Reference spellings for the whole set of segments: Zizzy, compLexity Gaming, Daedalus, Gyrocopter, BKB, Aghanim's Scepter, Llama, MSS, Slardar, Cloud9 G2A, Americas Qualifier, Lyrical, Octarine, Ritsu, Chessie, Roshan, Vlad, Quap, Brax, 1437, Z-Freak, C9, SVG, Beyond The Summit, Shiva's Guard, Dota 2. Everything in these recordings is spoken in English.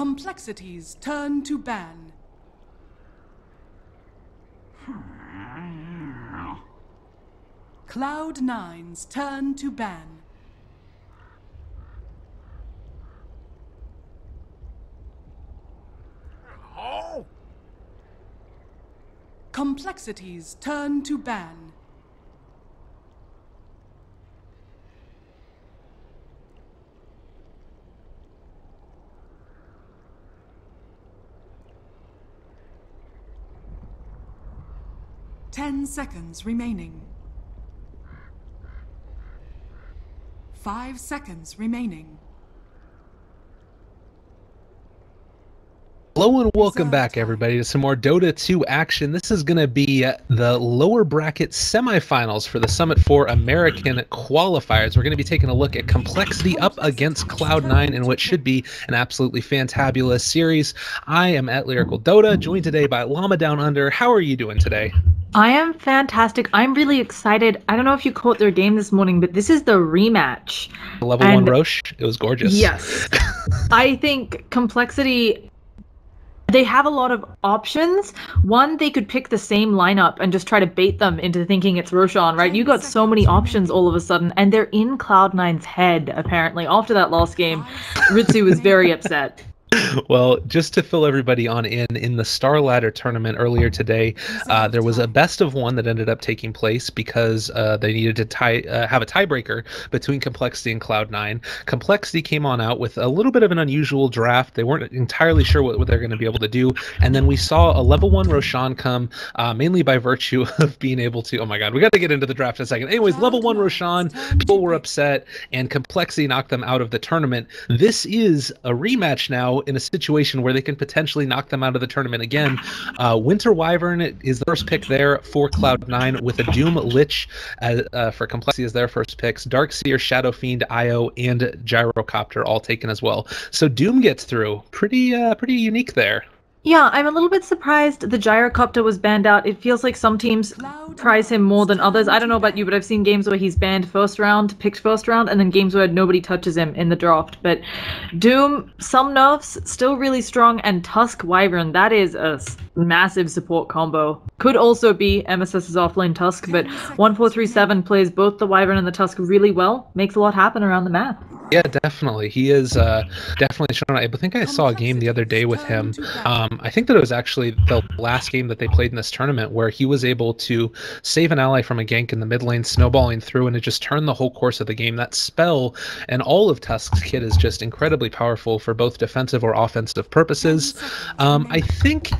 complexities turn to ban. Cloud9's turn to ban. Hello? Complexities turn to ban. Ten seconds remaining. 5 seconds remaining. Hello and welcome back, everybody, to some more Dota 2 action. This is going to be the lower bracket semifinals for the Summit 4 American qualifiers. We're going to be taking a look at Complexity up against Cloud9 in what should be an absolutely fantabulous series. I am at Lyrical Dota, joined today by Llama Down Under. How are you doing today? I am fantastic. I'm really excited. I don't know if you caught their game this morning, but this is the rematch. Level 1 Roche. It was gorgeous. Yes. I think Complexity, they have a lot of options. One, they could pick the same lineup and just try to bait them into thinking it's Roshan, right? You got so many options all of a sudden, and they're in Cloud9's head, apparently. After that last game, Ritsu was very upset. Well, just to fill everybody on in the Star Ladder tournament earlier today, there was a best-of-1 that ended up taking place because they needed to have a tiebreaker between Complexity and Cloud9. Complexity came on out with a little bit of an unusual draft. They weren't entirely sure what they're going to be able to do, and then we saw a level 1 Roshan come, mainly by virtue of being able to... Oh my god, we got to get into the draft in a second. Anyways, level 1 Roshan, people were upset, and Complexity knocked them out of the tournament. This is a rematch now, in a situation where they can potentially knock them out of the tournament again. Winter Wyvern is the first pick there for Cloud9, with a Doom Lich for Complexity as their first picks. Darkseer, Shadow Fiend, IO, and Gyrocopter all taken as well. So Doom gets through. Pretty unique there. Yeah, I'm a little bit surprised the Gyrocopter was banned out. It feels like some teams prize him more than others. I don't know about you, but I've seen games where he's banned first round, picked first round, and then games where nobody touches him in the draft. But Doom, some nerfs, still really strong, and Tusk Wyvern, that is a massive support combo. Could also be MSS's offlane Tusk, but 1437 plays both the Wyvern and the Tusk really well. Makes a lot happen around the map. Yeah, definitely. He is definitely shown. I think I saw a game the other day with him. I think that it was actually the last game that they played in this tournament, where he was able to save an ally from a gank in the mid lane, snowballing through, and it just turned the whole course of the game. That spell and all of Tusk's kit is just incredibly powerful for both defensive or offensive purposes. I think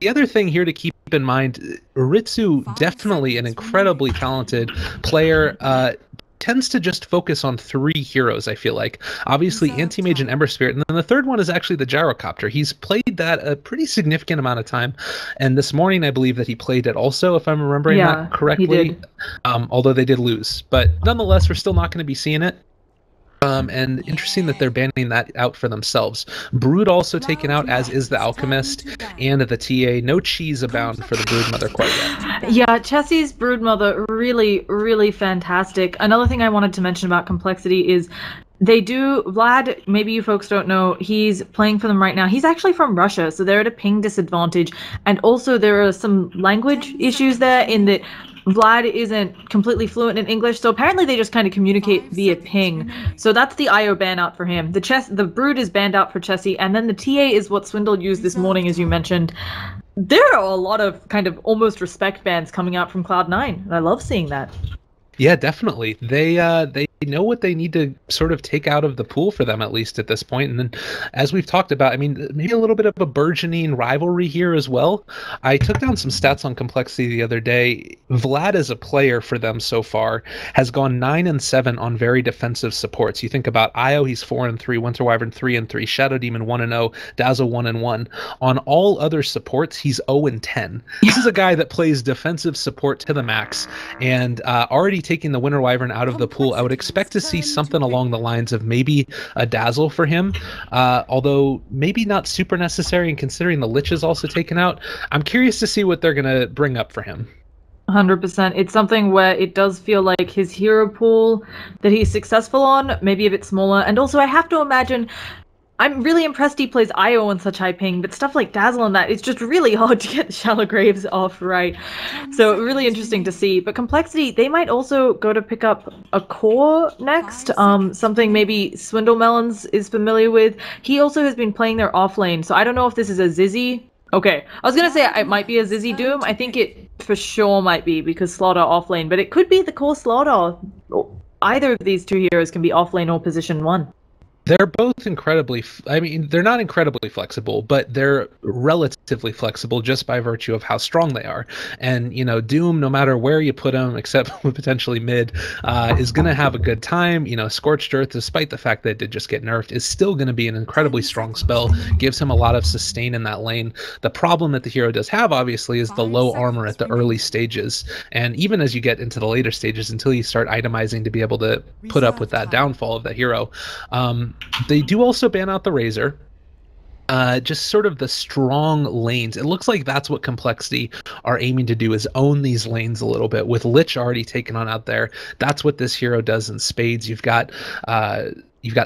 the other thing here to keep in mind, Ritsu, definitely an incredibly talented player, tends to just focus on 3 heroes, I feel like. Obviously, Anti-Mage and Ember Spirit, and then the third one is actually the Gyrocopter. He's played that a pretty significant amount of time, and this morning I believe that he played it also, if I'm remembering that correctly. He did. Although they did lose. But nonetheless, we're still not going to be seeing it. And interesting that they're banning that out for themselves. Brood also taken out, as is the Alchemist and the TA. No cheese abound for the Broodmother quite yet. Yeah, Chessie's Broodmother, really, really fantastic. Another thing I wanted to mention about Complexity is they do, Vlad, maybe you folks don't know, he's playing for them right now. He's actually from Russia, so they're at a ping disadvantage. And also there are some language issues there, in that Vlad isn't completely fluent in English, so apparently they just kind of communicate via ping. So that's the IO ban out for him. The Brood is banned out for Chessie, and then the TA is what Swindle used this morning, as you mentioned. There are a lot of kind of almost respect bans coming out from Cloud9, and I love seeing that. Yeah, definitely. They know what they need to sort of take out of the pool for them, at least at this point. And then, as we've talked about, I mean, maybe a little bit of a burgeoning rivalry here as well. I took down some stats on Complexity the other day. Vlad, as a player for them so far, has gone 9-7 on very defensive supports. You think about IO, he's 4-3, Winter Wyvern 3-3, Shadow Demon 1-0, Dazzle 1-1. On all other supports, he's 0-10. This is a guy that plays defensive support to the max, and already taking the Winter Wyvern out of the pool, I would expect to see something along the lines of maybe a Dazzle for him, although maybe not super necessary, and considering the Lich is also taken out, I'm curious to see what they're going to bring up for him. 100%. It's something where it does feel like his hero pool that he's successful on, maybe a bit smaller, and also I have to imagine I'm really impressed he plays IO on such high ping, but stuff like Dazzle and that, it's just really hard to get the shallow graves off right. So really interesting to see. But Complexity, they might also go to pick up a core next, something maybe Swindle Melons is familiar with. He also has been playing their off lane, so I don't know if this is a Zizzy. Okay, I was gonna say it might be a Zizzy Doom. I think it for sure might be because Slaughter off lane, but it could be the core Slaughter. Either of these two heroes can be off lane or position one. They're both incredibly, I mean, they're not incredibly flexible, but they're relatively flexible just by virtue of how strong they are. And, you know, Doom, no matter where you put him, except potentially mid, is going to have a good time. You know, Scorched Earth, despite the fact that it did just get nerfed, is still going to be an incredibly strong spell, gives him a lot of sustain in that lane. The problem that the hero does have, obviously, is the low armor at the early stages. And even as you get into the later stages, until you start itemizing to be able to put up with that downfall of that hero, they do also ban out the Razor. Just sort of the strong lanes. It looks like that's what Complexity are aiming to do, is own these lanes a little bit. With Lich already taken on out there, that's what this hero does in spades. You've got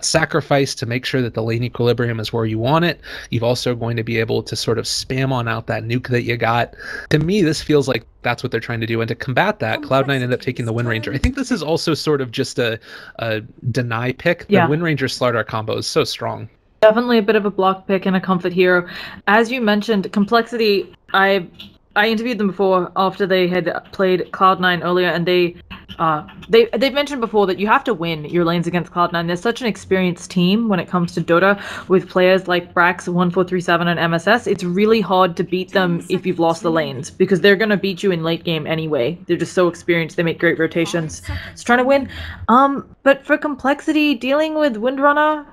Sacrifice to make sure that the lane equilibrium is where you want it. You've also going to be able to sort of spam on out that nuke that you got. To me, this feels like that's what they're trying to do. And to combat that, Cloud9 ended up taking the Wind Ranger. I think this is also sort of just a deny pick. The Wind Ranger Slardar combo is so strong. Definitely a bit of a block pick and a comfort hero. As you mentioned, Complexity, I interviewed them before after they had played Cloud9 earlier, and they've mentioned before that you have to win your lanes against Cloud9. They're such an experienced team when it comes to Dota with players like Brax, 1437, and MSS. It's really hard to beat them if you've lost the lanes because they're going to beat you in late game anyway. They're just so experienced. They make great rotations. It's trying to win. But for Complexity, dealing with Windrunner,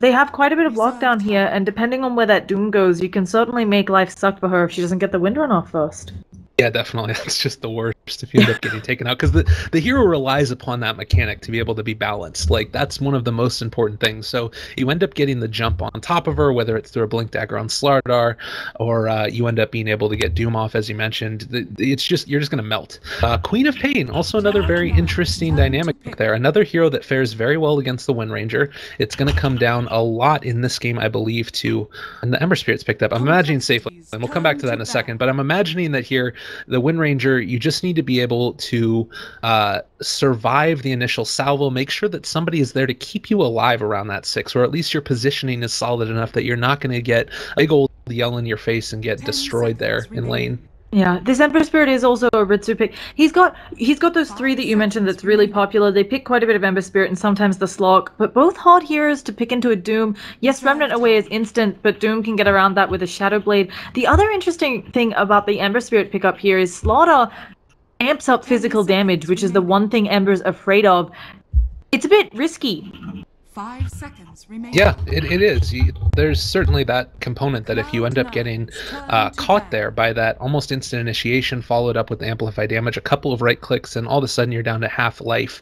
they have quite a bit of lockdown here, and depending on where that Doom goes, you can certainly make life suck for her if she doesn't get the Windrun off first. Yeah, definitely. That's just the worst if you end up getting taken out, because the hero relies upon that mechanic to be able to be balanced. Like, that's one of the most important things. So you end up getting the jump on top of her, whether it's through a Blink Dagger on Slardar, or you end up being able to get Doom off, as you mentioned. It's just, you're just going to melt. Queen of Pain, also another very interesting dynamic there. Another hero that fares very well against the Wind Ranger. It's going to come down a lot in this game, I believe, to, and the Ember Spirit's picked up. I'm imagining safely, and we'll come back to that in a second, but I'm imagining that here, the Wind Ranger, you just need to be able to survive the initial salvo, make sure that somebody is there to keep you alive around that 6, or at least your positioning is solid enough that you're not going to get a big old yell in your face and get destroyed there in lane. Yeah, this Emperor Spirit is also a Ritsu pick. He's got those three that you mentioned that's really popular. They pick quite a bit of Ember Spirit and sometimes the Slock, but both hard heroes to pick into a Doom. Yes, Remnant Away is instant, but Doom can get around that with a Shadow Blade. The other interesting thing about the Ember Spirit pickup here is Slaughter amps up physical damage, which is the one thing Ember's afraid of. It's a bit risky. 5 seconds remaining. Yeah, it is. There's certainly that component that if you end up getting caught there by that almost instant initiation followed up with amplify damage, a couple of right clicks, and all of a sudden you're down to half life.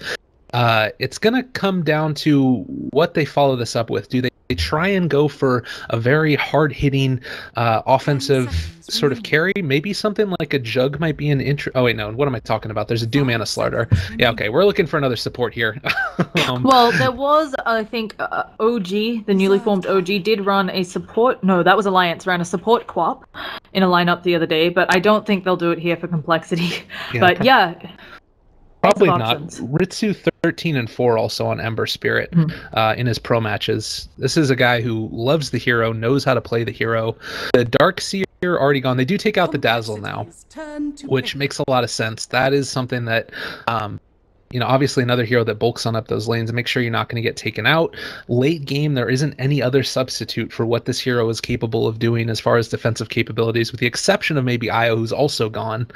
It's going to come down to what they follow this up with. Do they try and go for a very hard-hitting offensive sort of carry? Maybe something like a Jug might be an intro. Oh, wait, no. What am I talking about? There's a Doom and a Slardar. Yeah, okay. We're looking for another support here. Well, there was, I think, OG, the newly formed OG, did run a support. No, that was Alliance, ran a support co-op in a lineup the other day, but I don't think they'll do it here for Complexity. Yeah. But yeah. Probably not. Ritsu 13-4 also on Ember Spirit in his pro matches. This is a guy who loves the hero, knows how to play the hero. The Darkseer already gone. They do take out the Dazzle now, which makes a lot of sense. That is something that, you know, obviously another hero that bulks on up those lanes and make sure you're not going to get taken out. Late game, there isn't any other substitute for what this hero is capable of doing as far as defensive capabilities, with the exception of maybe Io, who's also gone.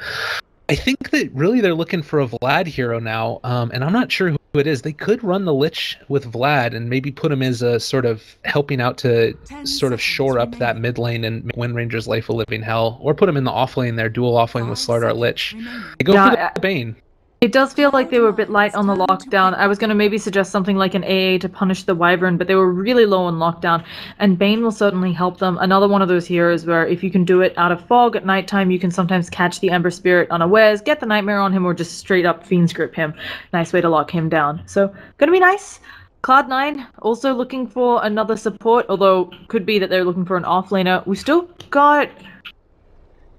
I think that really they're looking for a Vlad hero now, and I'm not sure who it is. They could run the Lich with Vlad and maybe put him as a sort of helping out to sort of shore up that mid lane and make Wind Ranger's life a living hell, or put him in the off lane there, dual off lane with Slardar Lich. They go for the Bane. It does feel like they were a bit light on the lockdown. I was going to maybe suggest something like an AA to punish the Wyvern, but they were really low on lockdown, and Bane will certainly help them. Another one of those heroes where if you can do it out of fog at nighttime, you can sometimes catch the Ember Spirit unawares, get the Nightmare on him, or just straight up Fiendsgrip him. Nice way to lock him down. So, going to be nice. Cloud9 also looking for another support, although could be that they're looking for an offlaner. We still got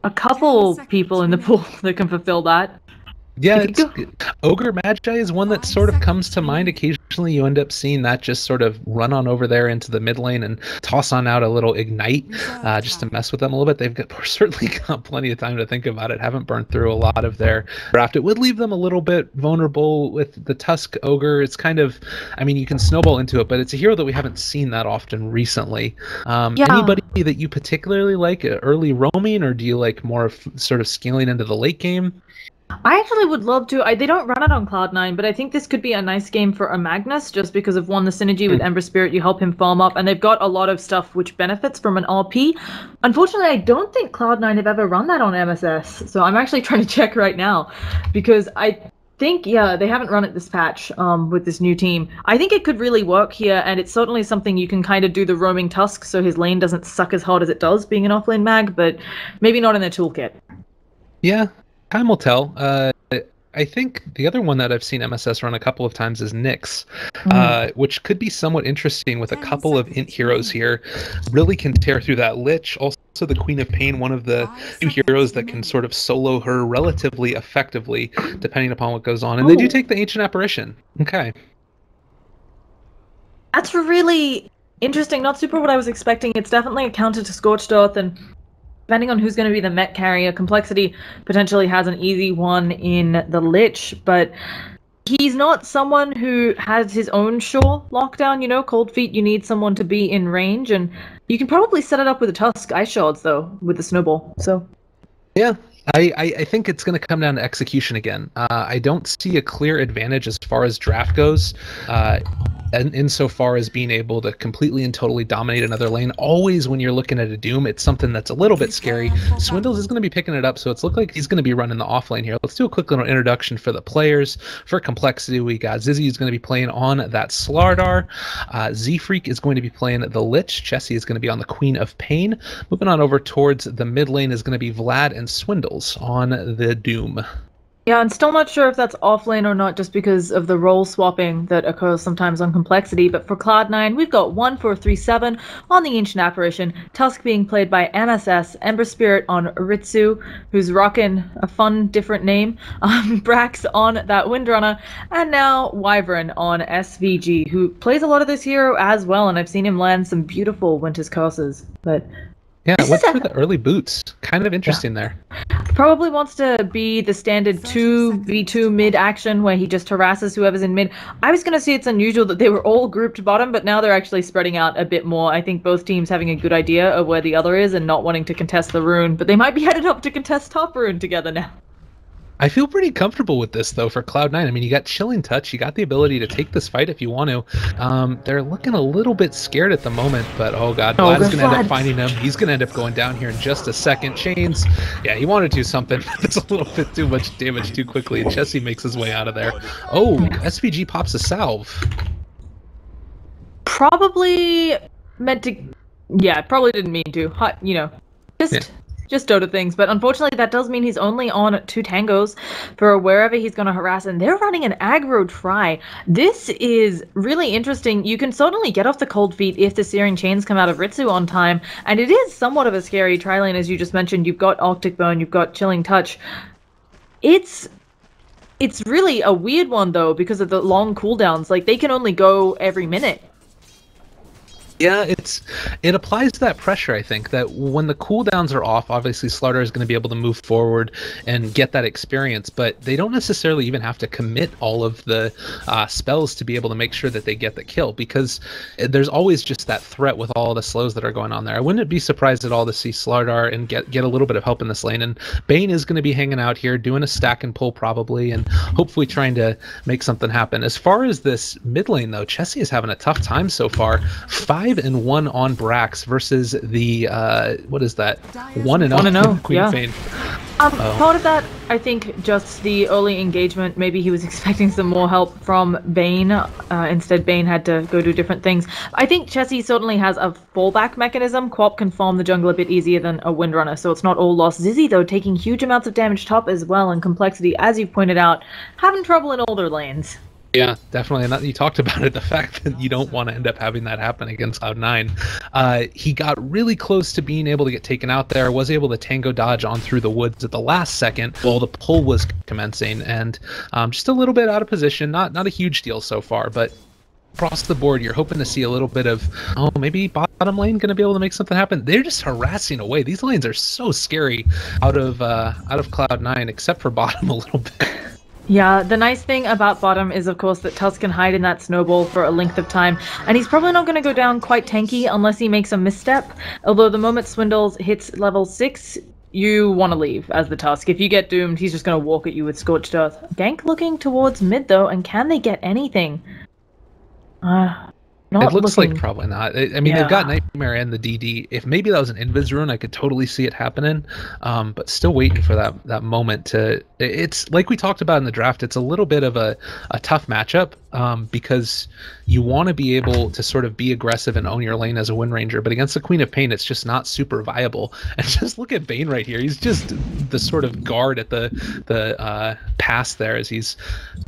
a couple people in the pool that can fulfill that. Yeah, it's, Ogre Magi is one that sort of comes to mind occasionally. You end up seeing that just sort of run on over there into the mid lane and toss on out a little Ignite just to mess with them a little bit. They've got, certainly got plenty of time to think about it, haven't burned through a lot of their draft. It would leave them a little bit vulnerable with the Tusk Ogre. It's kind of, I mean, you can snowball into it, but it's a hero that we haven't seen that often recently. Anybody that you particularly like early roaming, or do you like more of sort of scaling into the late game? I actually would love to. They don't run it on Cloud9, but I think this could be a nice game for a Magnus, just because of, one, the synergy with Ember Spirit. You help him farm up, and they've got a lot of stuff which benefits from an RP. Unfortunately, I don't think Cloud9 have ever run that on MSS, so I'm actually trying to check right now, because I think, yeah, they haven't run it this patch with this new team. I think it could really work here, and it's certainly something you can kind of do the roaming Tusk, so his lane doesn't suck as hard as it does being an offlane mag, but maybe not in their toolkit. Yeah. Time will tell. I think the other one that I've seen MSS run a couple of times is Nyx, which could be somewhat interesting with a couple of int heroes here. Really can tear through that Lich. Also the Queen of Pain, one of the new heroes that can sort of solo her relatively effectively, depending upon what goes on. And they do take the Ancient Apparition. Okay. That's really interesting. Not super what I was expecting. It's definitely a counter to Scorched Earth, and depending on who's going to be the mech carrier, Complexity potentially has an easy one in the Lich, but he's not someone who has his own sure lockdown, you know, Cold Feet. You need someone to be in range, and you can probably set it up with a Tusk Ice Shards, though, with the Snowball, so. Yeah. I think it's going to come down to execution again. I don't see a clear advantage as far as draft goes, and insofar as being able to completely and totally dominate another lane. Always when you're looking at a Doom, it's something that's a little bit scary. Swindles is going to be picking it up, so it's looked like he's going to be running the offlane here. Let's do a quick little introduction for the players. For Complexity, we got Zizzy, who's going to be playing on that Slardar. Z-Freak is going to be playing the Lich. Chessie is going to be on the Queen of Pain. Moving on over towards the mid lane is going to be Vlad and Swindle on the Doom. Yeah, I'm still not sure if that's offlane or not, just because of the role swapping that occurs sometimes on Complexity. But for Cloud9, we've got 1437 on the Ancient Apparition, Tusk being played by MSS, Ember Spirit on Ritsu, who's rocking a fun, different name, Brax on that Windrunner, and now Wyvern on SVG, who plays a lot of this hero as well, and I've seen him land some beautiful Winter's Curses. But yeah, what's for the early boots? Kind of interesting there. Probably wants to be the standard 2v2 mid action where he just harasses whoever's in mid. I was going to say it's unusual that they were all grouped bottom, but now they're actually spreading out a bit more. I think both teams having a good idea of where the other is and not wanting to contest the rune, but they might be headed up to contest top rune together now. I feel pretty comfortable with this, though, for Cloud9. I mean, you got Chilling Touch. You got the ability to take this fight if you want to. They're looking a little bit scared at the moment, but oh god, Vlad is going to end up finding him. He's going to end up going down here in just a second. Chains, yeah, he wanted to do something. That's a little bit too much damage too quickly, and Chessie makes his way out of there. Oh, SVG pops a salve. Probably meant to... yeah, probably didn't mean to. You know, just... yeah. Just Dota things, but unfortunately that does mean he's only on 2 tangos for wherever he's going to harass, and they're running an aggro try. This is really interesting. You can certainly get off the Cold Feet if the Searing Chains come out of Ritsu on time, and it is somewhat of a scary try lane, as you just mentioned. You've got Arctic Burn, you've got Chilling Touch. It's really a weird one, though, because of the long cooldowns. Like, they can only go every minute. Yeah, it applies to that pressure, I think, that when the cooldowns are off, obviously Slardar is going to be able to move forward and get that experience, but they don't necessarily even have to commit all of the spells to be able to make sure that they get the kill, because there's always just that threat with all the slows that are going on there. I wouldn't be surprised at all to see Slardar and get a little bit of help in this lane, and Bane is going to be hanging out here, doing a stack and pull probably, and hopefully trying to make something happen. As far as this mid lane, though, Chessie is having a tough time so far. 5-1 on Brax versus the what is that? 1-0 Queen Fane. Part of that, I think, just the early engagement. Maybe he was expecting some more help from Bane. Instead, Bane had to go do different things. I think Chessie certainly has a fallback mechanism. Quap can farm the jungle a bit easier than a Windrunner, so it's not all lost. Zizzy, though, taking huge amounts of damage top as well, and Complexity, as you've pointed out, having trouble in all their lanes. Yeah, definitely. And that, you talked about it, the fact that you don't want to end up having that happen against Cloud9. He got really close to being able to get taken out there, was able to tango dodge on through the woods at the last second while the pull was commencing, and just a little bit out of position. Not a huge deal so far, but across the board, you're hoping to see a little bit of, oh, maybe bottom lane going to be able to make something happen. They're just harassing away. These lanes are so scary out of Cloud9, except for bottom a little bit. Yeah, the nice thing about bottom is, of course, that Tusk can hide in that snowball for a length of time, and he's probably not going to go down quite tanky unless he makes a misstep, although the moment Swindles hits level 6, you want to leave as the Tusk. If you get doomed, he's just going to walk at you with Scorched Earth. Gank looking towards mid, though, and can they get anything? It looks like probably not. I mean, yeah. They've got Nightmare and the DD. If maybe that was an Invis rune, I could totally see it happening. But still waiting for that moment to... It's like we talked about in the draft, it's a little bit of a tough matchup because you want to be able to sort of be aggressive and own your lane as a Wind Ranger. But against the Queen of Pain, it's just not super viable. And just look at Bane right here. He's just the sort of guard at the pass there as he's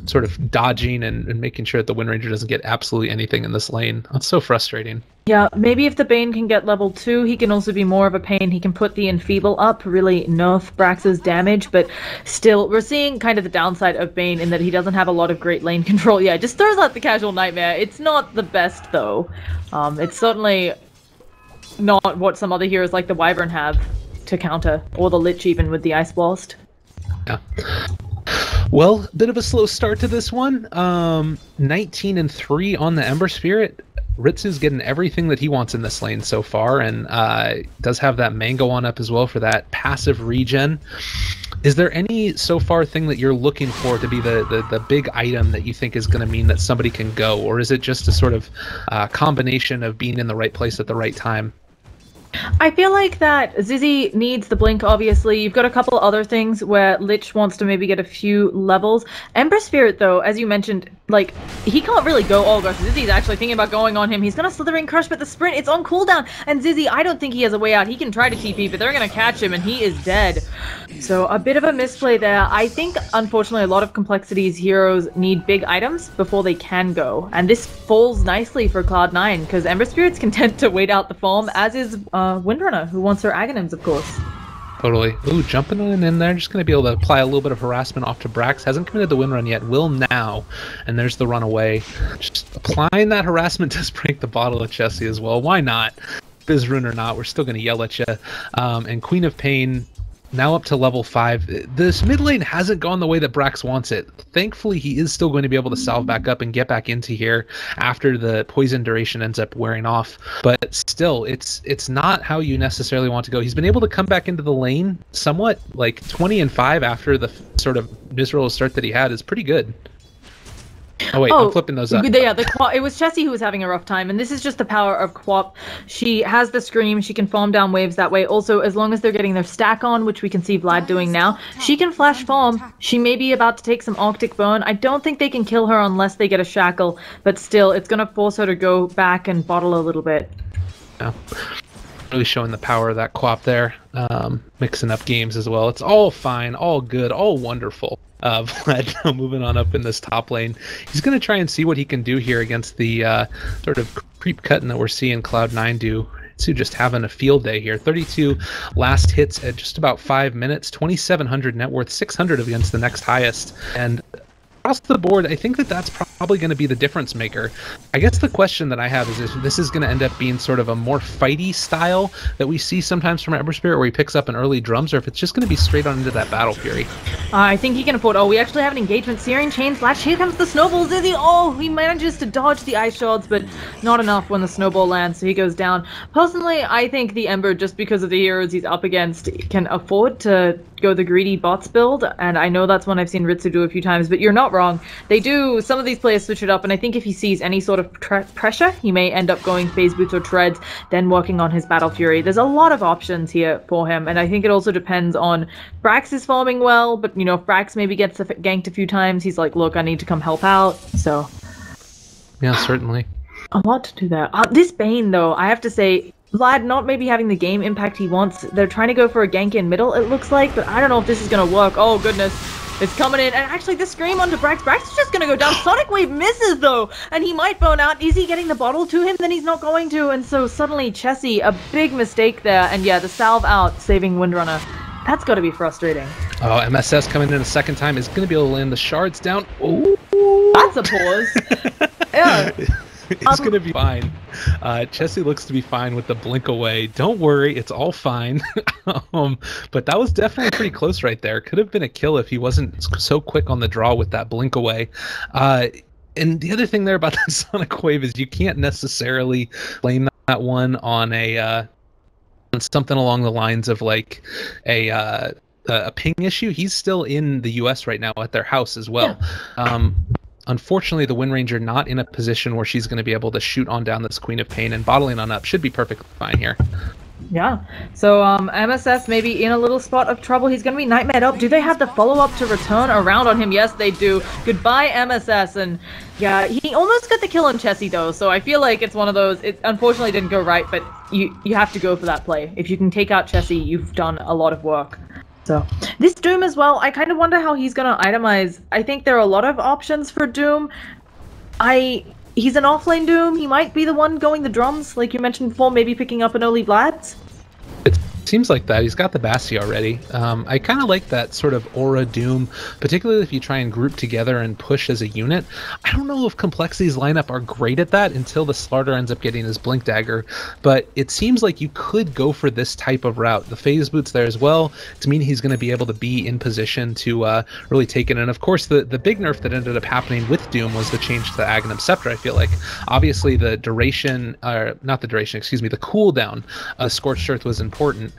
sort of dodging and making sure that the Wind Ranger doesn't get absolutely anything in this lane. That's so frustrating. Yeah, maybe if the Bane can get level 2, he can also be more of a pain. He can put the Enfeeble up, really nerf Brax's damage, but still, we're seeing kind of the downside of Bane in that he doesn't have a lot of great lane control. Yeah, just throws out the casual Nightmare. It's not the best, though. It's certainly not what some other heroes like the Wyvern have to counter, or the Lich even with the Ice Blast. Yeah. Well, bit of a slow start to this one. 19-3 on the Ember Spirit. Ritsu's getting everything that he wants in this lane so far, and does have that mango on up as well for that passive regen. Is there any so far thing that you're looking for to be the big item that you think is going to mean that somebody can go, or is it just a sort of combination of being in the right place at the right time? I feel like that Zizzy needs the blink, obviously. You've got a couple other things where Lich wants to maybe get a few levels. Ember Spirit, though, as you mentioned, like, he can't really go. Oh gosh, Zizzy's actually thinking about going on him. He's gonna Slithering Crush, but the sprint, it's on cooldown. And Zizzy, I don't think he has a way out. He can try to TP, but they're gonna catch him, and he is dead. So a bit of a misplay there. I think, unfortunately, a lot of complexities heroes need big items before they can go. And this falls nicely for Cloud9, because Ember Spirit's content to wait out the farm, as is Windrunner, who wants her Aghanims, of course. Totally. Ooh, jumping in there. Just going to be able to apply a little bit of harassment off to Brax. Hasn't committed the win run yet. Will now. And there's the runaway. Just applying that harassment does break the bottle of Chessie as well. Why not? Bizrune or not, we're still going to yell at you. And Queen of Pain... now up to level 5. This mid lane hasn't gone the way that Brax wants it. Thankfully, he is still going to be able to salve back up and get back into here after the poison duration ends up wearing off. But still, it's not how you necessarily want to go. He's been able to come back into the lane somewhat. Like 20-5 after the sort of miserable start that he had is pretty good. Oh wait, I'm flipping those up. Yeah, it was Chessie who was having a rough time, and this is just the power of Quap. She has the Scream, she can farm down waves that way. Also, as long as they're getting their stack on, which we can see Vlad doing now, she can flash farm. She may be about to take some Arctic Burn. I don't think they can kill her unless they get a Shackle, but still, it's going to force her to go back and bottle a little bit. Yeah. Really showing the power of that Quap there. Mixing up games as well. It's all fine, all good, all wonderful. Vlad now moving on up in this top lane. He's going to try and see what he can do here against the sort of creep cutting that we're seeing Cloud9 do. Ritsu just having a field day here. 32 last hits at just about 5 minutes. 2,700 net worth, 600 against the next highest. And across the board, I think that that's probably going to be the difference maker. I guess the question that I have is if this is going to end up being sort of a more fighty style that we see sometimes from Ember Spirit, where he picks up an early drums, or if it's just going to be straight on into that Battle Fury. I think he can afford... Oh, we actually have an engagement. Searing Chain Slash. Here comes the Snowball. Zizzy. Oh, he manages to dodge the Ice Shards, but not enough when the Snowball lands, so he goes down. Personally, I think the Ember, just because of the heroes he's up against, can afford to go the greedy bots build, and I know that's one I've seen Ritsu do a few times, but you're not wrong. They do... Some of these players switch it up, and I think if he sees any sort of pressure, he may end up going Phase Boots or Treads, then working on his Battle Fury. There's a lot of options here for him, and I think it also depends on... Brax is farming well, but, you know, if Brax maybe gets ganked a few times, he's like, look, I need to come help out, so... Yeah, certainly. A lot to do there. This Bane, though, I have to say... Vlad not maybe having the game impact he wants. They're trying to go for a gank in middle, it looks like, but I don't know if this is going to work. Oh, goodness. It's coming in, and actually this scream onto Brax. Brax is just gonna go down. Sonic Wave misses though, and he might burn out. Is he getting the bottle to him? Then he's not going to, and so suddenly Chessie, a big mistake there, and yeah, the salve out, saving Windrunner. That's gotta be frustrating. Oh, MSS coming in a second time is gonna be able to land the shards down. Oh, that's a pause. Yeah. It's gonna be fine. Chessie looks to be fine with the blink away. Don't worry, it's all fine. But that was definitely pretty close right there. Could have been a kill if he wasn't so quick on the draw with that blink away. And the other thing there about that Sonic Wave is you can't necessarily blame that one on a on something along the lines of like a ping issue. He's still in the U.S. right now at their house as well. Yeah. Unfortunately, the Wind Ranger not in a position where she's going to be able to shoot on down this Queen of Pain, and bottling on up should be perfectly fine here. Yeah, so MSS maybe in a little spot of trouble. He's going to be nightmared up. Do they have the follow-up to return around on him? Yes, they do. Goodbye, MSS. And yeah, he almost got the kill on Chessie, though, so I feel like it's one of those. It unfortunately didn't go right, but you have to go for that play. If you can take out Chessie, you've done a lot of work. So this Doom as well, I kind of wonder how he's going to itemize. I think there are a lot of options for Doom. He's an offlane Doom. He might be the one going the drums, like you mentioned before, maybe picking up an early Vlad. It seems like that. He's got the Bassi already. I kind of like that sort of aura Doom, particularly if you try and group together and push as a unit. I don't know if complexity's lineup are great at that until the Slardar ends up getting his Blink Dagger, but it seems like you could go for this type of route. The Phase Boot's there as well, to mean he's going to be able to be in position to really take it. And of course, the big nerf that ended up happening with Doom was the change to the Aghanim Scepter, I feel like. Obviously, the duration, or not the duration, excuse me, the cooldown of Scorched Earth was important,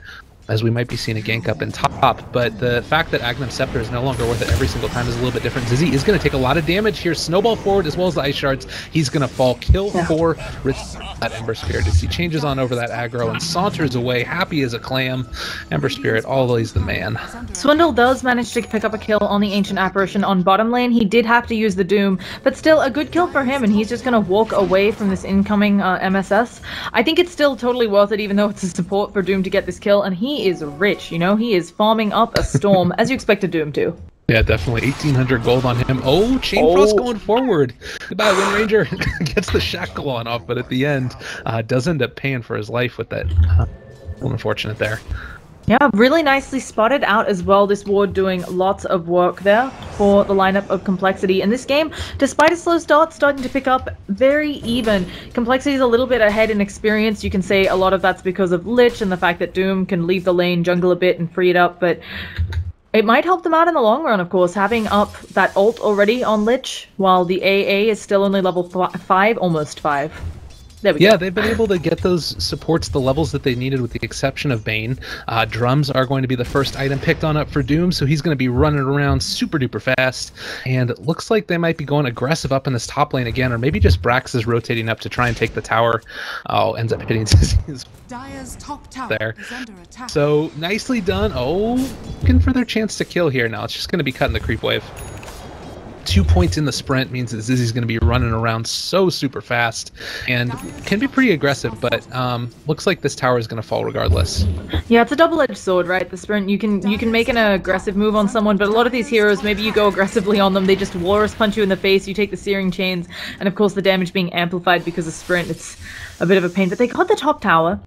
as we might be seeing a gank up in top, but the fact that Aghanim Scepter is no longer worth it every single time is a little bit different. Zizzy is going to take a lot of damage here. Snowball forward as well as the Ice Shards. He's going to fall. Kill for Ritsu. That Ember Spirit as he changes on over that aggro and saunters away, happy as a clam. Ember Spirit, always the man. Swindle does manage to pick up a kill on the Ancient Apparition on bottom lane. He did have to use the Doom, but still a good kill for him, and he's just going to walk away from this incoming MSS. I think it's still totally worth it, even though it's a support for Doom to get this kill, and he is rich, you know? He is farming up a storm, as you expect a Doom to. Yeah, definitely. 1,800 gold on him. Oh, Chainfrost going forward. Goodbye, Wind Ranger. Gets the shackle on off, but at the end, does end up paying for his life with that. Unfortunate there. Yeah, really nicely spotted out as well. This ward doing lots of work there for the lineup of Complexity. And this game, despite a slow start, starting to pick up very even. Complexity is a little bit ahead in experience. You can say a lot of that's because of Lich and the fact that Doom can leave the lane, jungle a bit, and free it up. But it might help them out in the long run, of course, having up that ult already on Lich, while the AA is still only level 5, almost 5. Yeah, they've been able to get those supports the levels that they needed with the exception of Bane. Drums are going to be the first item picked on up for Doom, so he's going to be running around super duper fast. And it looks like they might be going aggressive up in this top lane again, or maybe just Brax is rotating up to try and take the tower. Oh, ends up hitting Zizzy's top tower there. So nicely done. Oh, looking for their chance to kill here now. It's just going to be cutting the creep wave. 2 points in the sprint means that Zizzy's going to be running around so super fast and can be pretty aggressive, but looks like this tower is going to fall regardless. Yeah, it's a double-edged sword, right? The sprint, you can make an aggressive move on someone, but a lot of these heroes, maybe you go aggressively on them, they just walrus punch you in the face, you take the Searing Chains, and of course the damage being amplified because of sprint, it's a bit of a pain. But they got the top tower.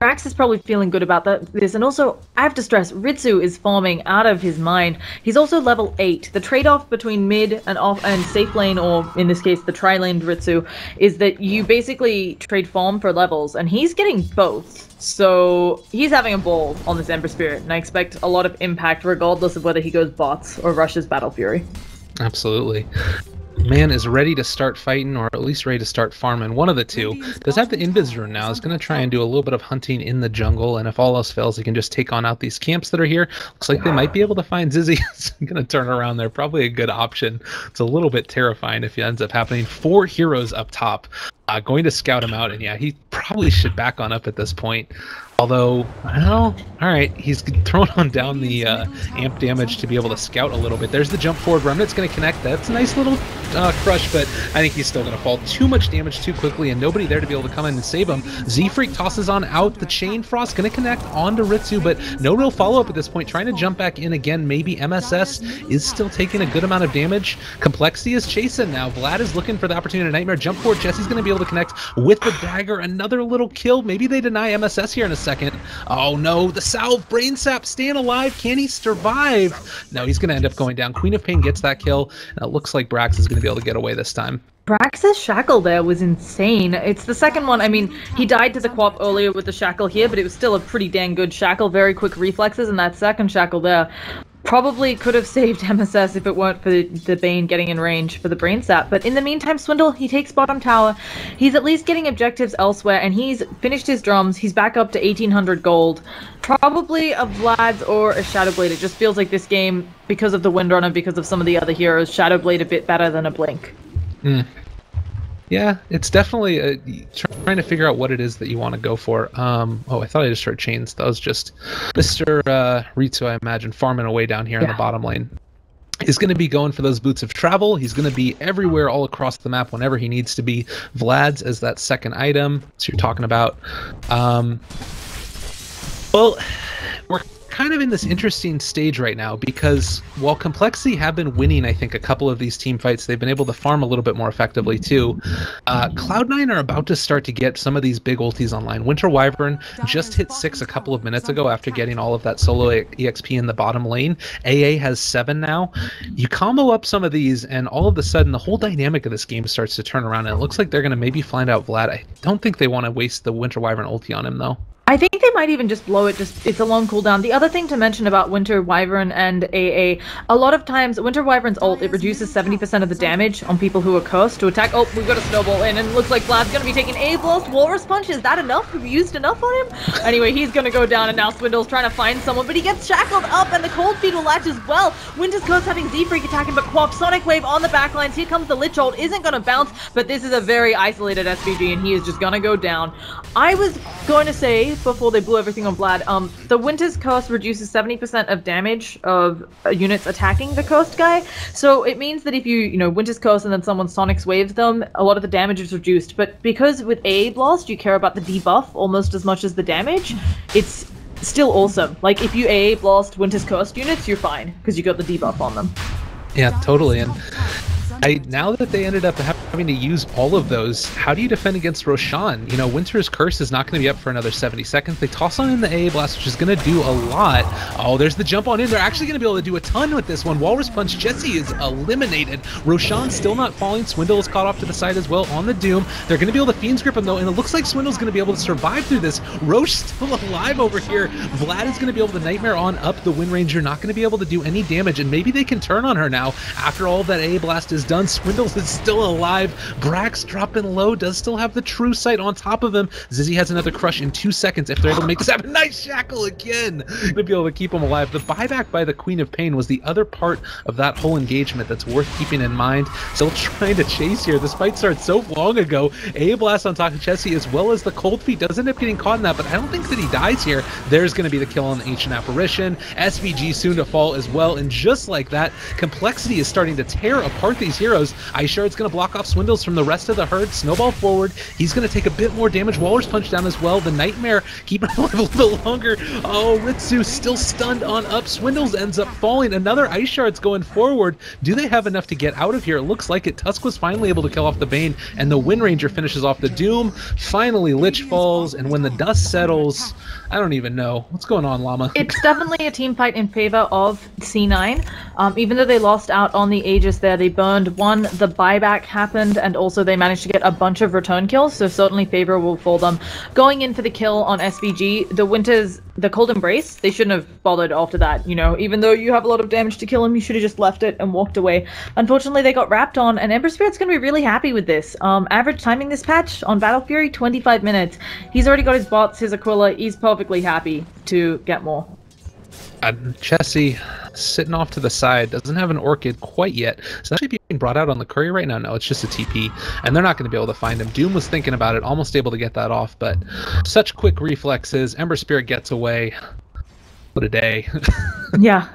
Brax is probably feeling good about this, and also, I have to stress, Ritsu is farming out of his mind. He's also level 8. The trade-off between mid and off and safe lane, or in this case, the tri-laned Ritsu, is that you basically trade farm for levels, and he's getting both. So he's having a ball on this Ember Spirit, and I expect a lot of impact regardless of whether he goes bots or rushes Battle Fury. Absolutely. Man is ready to start fighting, or at least ready to start farming. One of the two does have the invis rune now. Is going to try and do a little bit of hunting in the jungle, and if all else fails, he can just take on out these camps that are here. Looks like they might be able to find Zizzy. It's going to turn around there. Probably a good option. It's a little bit terrifying if it ends up happening. 4 heroes up top. Going to scout him out, and yeah, he probably should back on up at this point. Although, well, alright, he's thrown on down the amp damage to be able to scout a little bit. There's the jump forward remnant's going to connect. That's a nice little crush, but I think he's still going to fall. Too much damage too quickly, and nobody there to be able to come in and save him. Z-Freak tosses on out the chain frost, going to connect onto Ritsu, but no real follow-up at this point. Trying to jump back in again. Maybe MSS is still taking a good amount of damage. Complexity is chasing now. Vlad is looking for the opportunity to nightmare jump forward. Chessie's going to be able to connect with the dagger. Another little kill. Maybe they deny MSS here in a second. Oh no, the salve, brain sap, staying alive. Can he survive? No, he's going to end up going down. Queen of Pain gets that kill. And it looks like Brax is going to be able to get away this time. Brax's shackle there was insane. It's the second one. I mean, he died to the co-op earlier with the shackle here, but it was still a pretty dang good shackle. Very quick reflexes, and that second shackle there probably could have saved MSS if it weren't for the Bane getting in range for the brain sap. But in the meantime, Swindle, he takes bottom tower. He's at least getting objectives elsewhere, and he's finished his drums. He's back up to 1,800 gold. Probably a Vlad's or a Shadowblade. It just feels like this game, because of the Windrunner, because of some of the other heroes, Shadowblade a bit better than a Blink. Mm. Yeah, it's definitely trying to figure out what it is that you want to go for. Oh, I thought I just heard chains. That was just Mr. Ritsu, I imagine, farming away down here in the bottom lane. He's going to be going for those boots of travel. He's going to be everywhere all across the map whenever he needs to be. Vlad's as that second item, so you're talking about. Well, we're kind of in this interesting stage right now because while Complexity have been winning, I think, a couple of these team fights, they've been able to farm a little bit more effectively too. Cloud9 are about to start to get some of these big ulties online. Winter Wyvern just hit 6 a couple of minutes ago after getting all of that solo EXP in the bottom lane. AA has 7 now. You combo up some of these and all of a sudden the whole dynamic of this game starts to turn around, and it looks like they're going to maybe find out Vlad. I don't think they want to waste the Winter Wyvern ulti on him though. I think they might even just blow it, just it's a long cooldown. The other thing to mention about Winter Wyvern and AA, a lot of times Winter Wyvern's ult, it reduces 70% of the damage on people who are cursed to attack. Oh, we've got a snowball in, and it looks like Vlad's gonna be taking a blast. Walrus Punch, is that enough? Have we used enough on him? Anyway, he's gonna go down, and now Swindle's trying to find someone, but he gets shackled up, and the Cold Feet will latch as well. Winter's Curse having Z-Freak attacking, but Quap, Sonic Wave on the backlines. Here comes the Lich ult, isn't gonna bounce, but this is a very isolated SVG, and he is just gonna go down. I was going to say, before they blew everything on Vlad, the Winter's Curse reduces 70% of damage of units attacking the cursed guy. So it means that if you know, Winter's Curse and then someone Sonic's Waves them, a lot of the damage is reduced. But because with AA Blast, you care about the debuff almost as much as the damage, it's still awesome. Like, if you AA Blast Winter's Cursed units, you're fine, because you got the debuff on them. Yeah, totally. And now that they ended up having to use all of those, how do you defend against Roshan? You know, Winter's Curse is not going to be up for another 70 seconds. They toss on in the AA Blast, which is going to do a lot. Oh, there's the jump on in. They're actually going to be able to do a ton with this one. Walrus Punch, Chessie is eliminated. Roshan still not falling. Swindle is caught off to the side as well on the Doom. They're going to be able to Fiend's Grip him, though, and it looks like Swindle's going to be able to survive through this. Roche still alive over here. Vlad is going to be able to Nightmare on up the Wind Ranger, not going to be able to do any damage, and maybe they can turn on her now after all that AA Blast is done. Swindles is still alive. Brax dropping low, does still have the true sight on top of him. Zizzy has another crush in 2 seconds if they're able to make this happen. Nice shackle again! Gonna be able to keep him alive. The buyback by the Queen of Pain was the other part of that whole engagement that's worth keeping in mind. Still trying to chase here. This fight started so long ago. AA Blast on top of Chessie as well as the Cold Feet does end up getting caught in that, but I don't think that he dies here. There's gonna be the kill on Ancient Apparition. SVG soon to fall as well, and just like that, Complexity is starting to tear apart these heroes. Ishard's going to block off Swindles from the rest of the herd. Snowball forward. He's going to take a bit more damage. Walrus Punch down as well. The Nightmare keeping him alive a little bit longer. Oh, Ritsu still stunned on up. Swindles ends up falling. Another Ishard's going forward. Do they have enough to get out of here? It looks like it. Tusk was finally able to kill off the Bane, and the Wind Ranger finishes off the Doom. Finally, Lich falls, and when the dust settles, I don't even know. What's going on, Llama? It's definitely a team fight in favor of C9. Even though they lost out on the Aegis there, they burned one, the buyback happened, and also they managed to get a bunch of return kills, so certainly favorable for them. Going in for the kill on SVG, the Cold Embrace, they shouldn't have bothered after that, you know. Even though you have a lot of damage to kill him, you should have just left it and walked away. Unfortunately, they got wrapped on, and Ember Spirit's going to be really happy with this. Average timing this patch on Battle Fury, 25 minutes. He's already got his bots, his Aquila, he's perfectly happy to get more. Chessie, sitting off to the side, doesn't have an orchid quite yet. It's actually being brought out on the courier right now. No, it's just a TP, and they're not going to be able to find him. Doom was thinking about it, almost able to get that off, but such quick reflexes. Ember Spirit gets away. What a day. Yeah.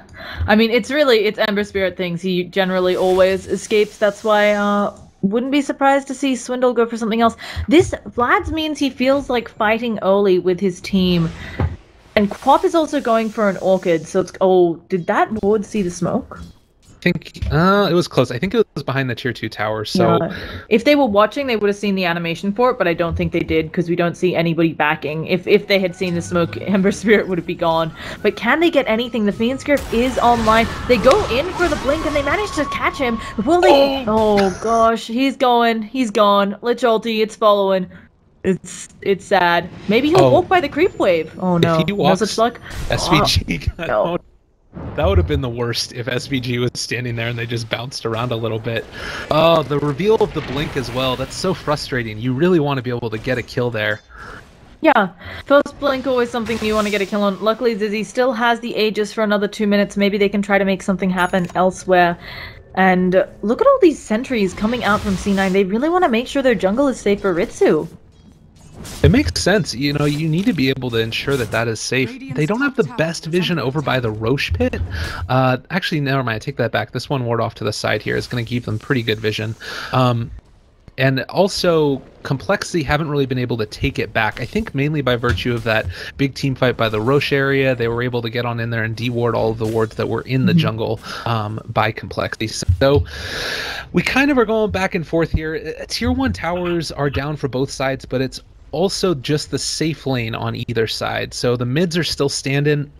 I mean, it's really, it's Ember Spirit things. He generally always escapes. That's why wouldn't be surprised to see Swindle go for something else. This Vlad's means he feels like fighting Oli with his team. And Quop is also going for an orchid, so it's... Oh, did that ward see the smoke? I think it was close. I think it was behind the tier 2 tower, so... Yeah. If they were watching, they would have seen the animation for it, but I don't think they did, because we don't see anybody backing. If they had seen the smoke, Ember Spirit would have been gone. But can they get anything? The Fiendscript is online. They go in for the blink, and they manage to catch him. Will they... Oh, gosh. He's going. He's gone. Lich ulti, it's following. It's sad. Maybe he'll walk by the creep wave. Oh no! If he walks, no such luck. SVG got out. That would have been the worst if SVG was standing there and they just bounced around a little bit. Oh, the reveal of the blink as well. That's so frustrating. You really want to be able to get a kill there. Yeah, first blink always something you want to get a kill on. Luckily, Zizzy still has the Aegis for another 2 minutes. Maybe they can try to make something happen elsewhere. And look at all these sentries coming out from C9. They really want to make sure their jungle is safe for Ritsu. It makes sense. You know, you need to be able to ensure that that is safe. They don't have the best vision over by the Roche pit. Actually, never mind. I take that back. This one ward off to the side here is going to give them pretty good vision. And also, complexity haven't really been able to take it back. I think mainly by virtue of that big team fight by the Roche area, they were able to get on in there and deward all of the wards that were in the jungle by complexity. So we kind of are going back and forth here. Tier 1 towers are down for both sides, but it's also just the safe lane on either side. So the mids are still standing.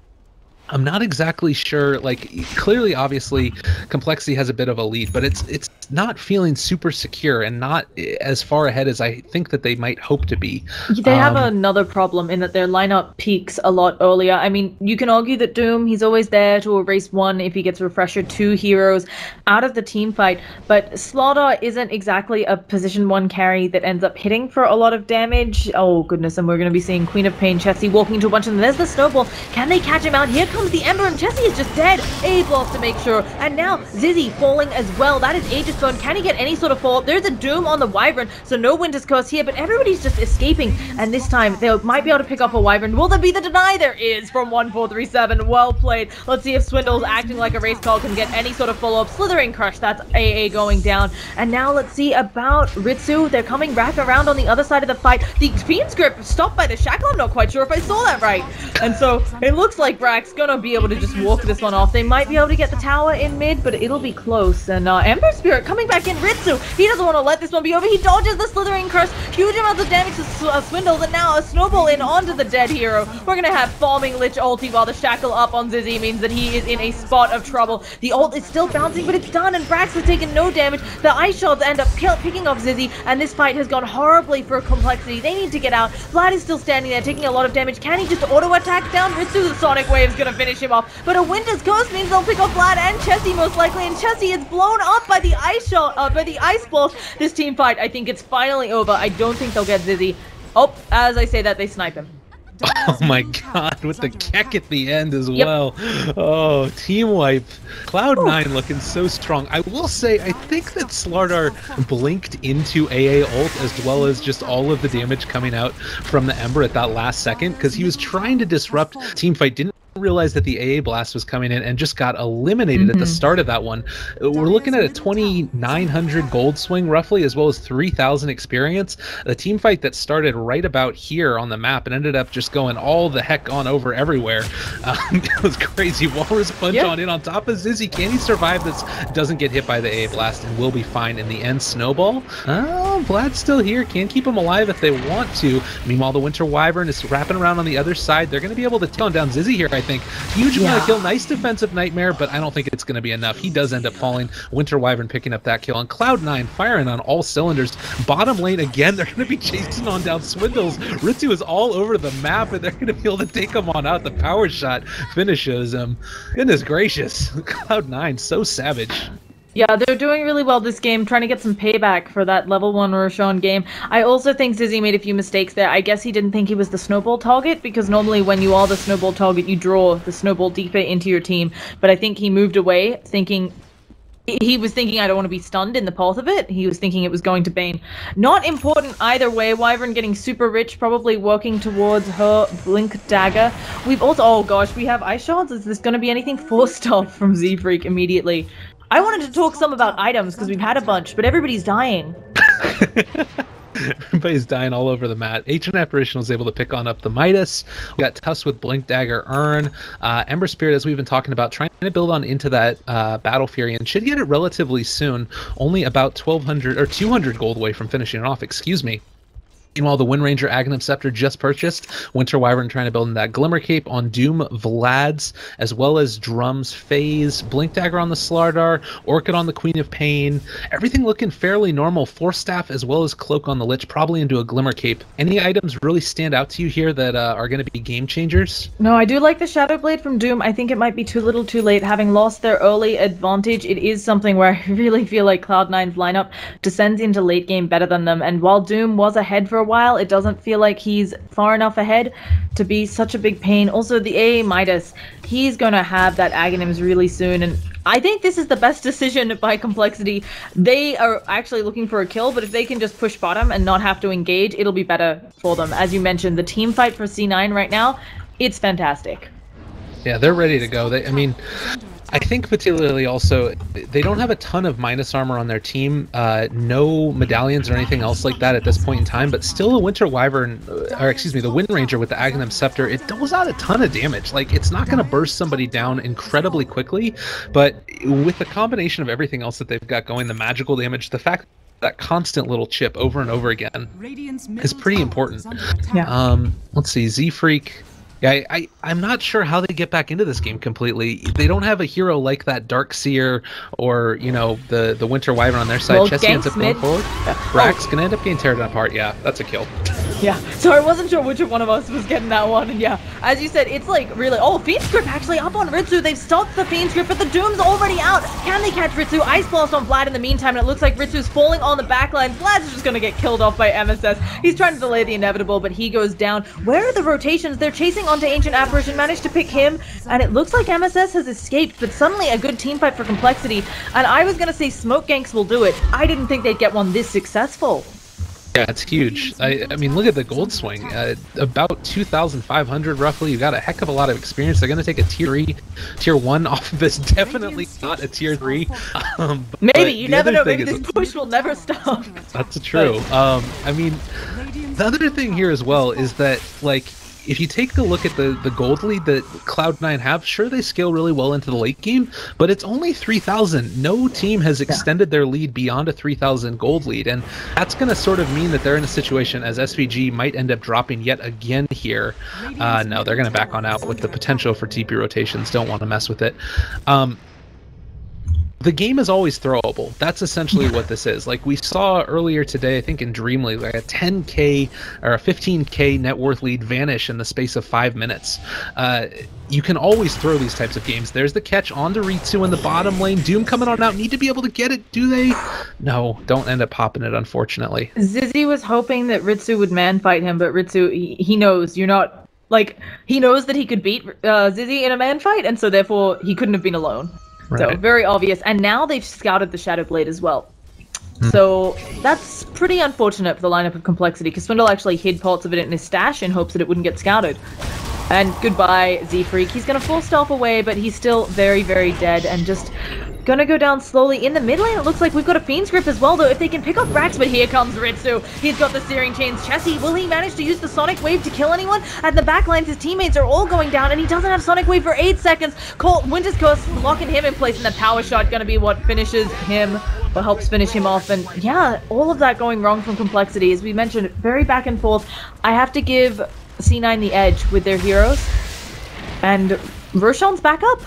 I'm not exactly sure, like, clearly, obviously, complexity has a bit of a lead, but it's not feeling super secure and not as far ahead as I think that they might hope to be. They have another problem in that their lineup peaks a lot earlier. I mean, you can argue that Doom, he's always there to erase one if he gets refresher, two heroes out of the team fight, but Slaughter isn't exactly a position one carry that ends up hitting for a lot of damage. Oh, goodness, and we're going to be seeing Queen of Pain, Chessie walking to a bunch, and there's the snowball. Can they catch him out? Here comes the Ember, and Chessie is just dead. A blast to make sure, and now Zizzy falling as well. That is Aegis. Can he get any sort of fall? There's a Doom on the Wyvern, so no Winter's Curse here, but everybody's just escaping, and this time they might be able to pick up a Wyvern. Will there be the deny? There is from 1437. Well played. Let's see if Swindle's acting like a race call can get any sort of follow-up. Slithering Crush, that's AA going down. And now let's see about Ritsu. They're coming back around on the other side of the fight. The Fiendscript stopped by the Shackle. I'm not quite sure if I saw that right. And so it looks like Brax gonna be able to just walk this one off. They might be able to get the tower in mid, but it'll be close. And Ember Spirit coming back in. Ritsu, he doesn't want to let this one be over. He dodges the Slithering Curse. Huge amounts of damage to Swindle, and now a snowball in onto the dead hero. We're going to have farming Lich ulti while the Shackle up on Zizzy means that he is in a spot of trouble. The ult is still bouncing, but it's done, and Brax has taken no damage. The ice shards end up picking off Zizzy, and this fight has gone horribly for complexity. They need to get out. Vlad is still standing there, taking a lot of damage. Can he just auto-attack down? Ritsu, the Sonic Wave is going to finish him off, but a Winter's Curse means they'll pick off Vlad and Chessie most likely, and Chessie is blown up by the ice shot by the ice balls. This team fight, I think it's finally over. I don't think they'll get Zizzy. Oh, as I say that, they snipe him. Oh my god, with the Keck at the end as well. Oh, team wipe. Cloud9 looking so strong. I will say, I think that Slardar blinked into AA ult as well as just all of the damage coming out from the Ember at that last second, because he was trying to disrupt team fight, didn't realized that the AA blast was coming in, and just got eliminated at the start of that one. We're looking at a 2,900 gold swing roughly, as well as 3,000 experience. A team fight that started right about here on the map and ended up just going all the heck on over everywhere. It was crazy. Walrus punch on in on top of Zizzy. Can he survive this? Doesn't get hit by the AA blast and will be fine in the end. Snowball. Oh, Vlad's still here. Can keep him alive if they want to. Meanwhile, the Winter Wyvern is wrapping around on the other side. They're going to be able to take down Zizzy here, I think. Huge amount of kill. Nice defensive nightmare, but I don't think it's going to be enough. He does end up falling. Winter Wyvern picking up that kill. And Cloud9 firing on all cylinders. Bottom lane again. They're going to be chasing on down Swindles. Ritsu is all over the map, and they're going to be able to take him on out. The power shot finishes him. Goodness gracious. Cloud9, so savage. Yeah, they're doing really well this game, trying to get some payback for that level 1 Roshan game. I also think Zizzy made a few mistakes there. I guess he didn't think he was the snowball target, because normally when you are the snowball target, you draw the snowball deeper into your team. But I think he moved away, thinking... He was thinking, I don't want to be stunned in the path of it. He was thinking it was going to Bane. Not important either way. Wyvern getting super rich, probably working towards her Blink Dagger. We've also... Oh, gosh, we have Ice Shards. Is this going to be anything four-star from Z-Freak immediately? I wanted to talk some about items, because we've had a bunch, but everybody's dying. Everybody's dying all over the mat. Ancient Apparition was able to pick on up the Midas. We got Tusk with Blink Dagger Urn. Ember Spirit, as we've been talking about, trying to build on into that Battle Fury, and should get it relatively soon. Only about 1,200 or 200 gold away from finishing it off, excuse me. Meanwhile, the Wind Ranger Aghanim Scepter just purchased. Winter Wyvern trying to build in that Glimmer Cape on Doom Vlad's, as well as Drum's Phase, Blink Dagger on the Slardar, Orchid on the Queen of Pain. Everything looking fairly normal. Force Staff as well as Cloak on the Lich, probably into a Glimmer Cape. Any items really stand out to you here that are going to be game changers? No, I do like the Shadow Blade from Doom. I think it might be too little too late. Having lost their early advantage, it is something where I really feel like Cloud9's lineup descends into late game better than them. And while Doom was ahead for a while, it doesn't feel like he's far enough ahead to be such a big pain. Also, the AA Midas, he's going to have that Aghanims really soon, and I think this is the best decision by Complexity. They are actually looking for a kill, but if they can just push bottom and not have to engage, it'll be better for them. As you mentioned, the team fight for C9 right now, it's fantastic. Yeah, they're ready to go. I think particularly also, they don't have a ton of Midas armor on their team, no medallions or anything else like that at this point in time, but still the Winter Wyvern, or excuse me, the Wind Ranger with the Aghanim Scepter, it does out a ton of damage. Like, it's not going to burst somebody down incredibly quickly, but with the combination of everything else that they've got going, the magical damage, the fact that constant little chip over and over again is pretty important. Yeah. Let's see, Z-Freak... Yeah, I'm not sure how they get back into this game completely. They don't have a hero like that Darkseer or, you know, the Winter Wyvern on their side. Well, Chessie ends up going forward. Yeah. Brax gonna end up getting teared apart. Yeah, that's a kill. Yeah, so I wasn't sure which of one of us was getting that one. And yeah, as you said, it's like really... Oh, Fiend's Grip actually up on Ritsu. They've stopped the Fiend's Grip, but the Doom's already out. Can they catch Ritsu? Ice Blast on Vlad in the meantime, and it looks like Ritsu's falling on the backline. Vlad's just gonna get killed off by MSS. He's trying to delay the inevitable, but he goes down. Where are the rotations? They're chasing onto Ancient Apparition, managed to pick him, and it looks like MSS has escaped, but suddenly a good team fight for Complexity, and I was gonna say smoke ganks will do it. I didn't think they'd get one this successful. Yeah, it's huge. I mean, look at the gold swing. About 2,500 roughly. You got a heck of a lot of experience. They're going to take a tier 1 off of this. Definitely not a tier 3. Maybe, you never know. Maybe this push will never stop. That's true. I mean, the other thing here as well is that, like, if you take a look at the gold lead that Cloud9 have, sure, they scale really well into the late game, but it's only 3,000. No team has extended their lead beyond a 3,000 gold lead, and that's going to sort of mean that they're in a situation as SVG might end up dropping yet again here. No, they're going to back on out with the potential for TP rotations. Don't want to mess with it. The game is always throwable. That's essentially what this is. Like we saw earlier today, I think in Dream League, like a 10K or a 15K net worth lead vanish in the space of 5 minutes. You can always throw these types of games. There's the catch onto Ritsu in the bottom lane. Doom coming on out. Need to be able to get it, do they? No, don't end up popping it, unfortunately. Zizzy was hoping that Ritsu would man fight him, but Ritsu, he knows you're not... Like, he knows that he could beat Zizzy in a man fight, and so therefore he couldn't have been alone. Right. So, very obvious. And now they've scouted the Shadow Blade as well. So, that's pretty unfortunate for the lineup of Complexity, because Swindle actually hid parts of it in his stash in hopes that it wouldn't get scouted. And goodbye, Z-Freak. He's going to full stealth away, but he's still very, very dead and just going to go down slowly. In the mid lane, it looks like we've got a Fiend's Grip as well, though, if they can pick up Brax, but here comes Ritsu. He's got the Searing Chains. Chessie, will he manage to use the Sonic Wave to kill anyone? At the back lines, his teammates are all going down, and he doesn't have Sonic Wave for 8 seconds. Colt, Winter's Curse locking him in place, and the Power Shot going to be what finishes him, or helps finish him off. And yeah, all of that going wrong from Complexity. As we mentioned, very back and forth. I have to give C9 the edge with their heroes, and Roshan's back up.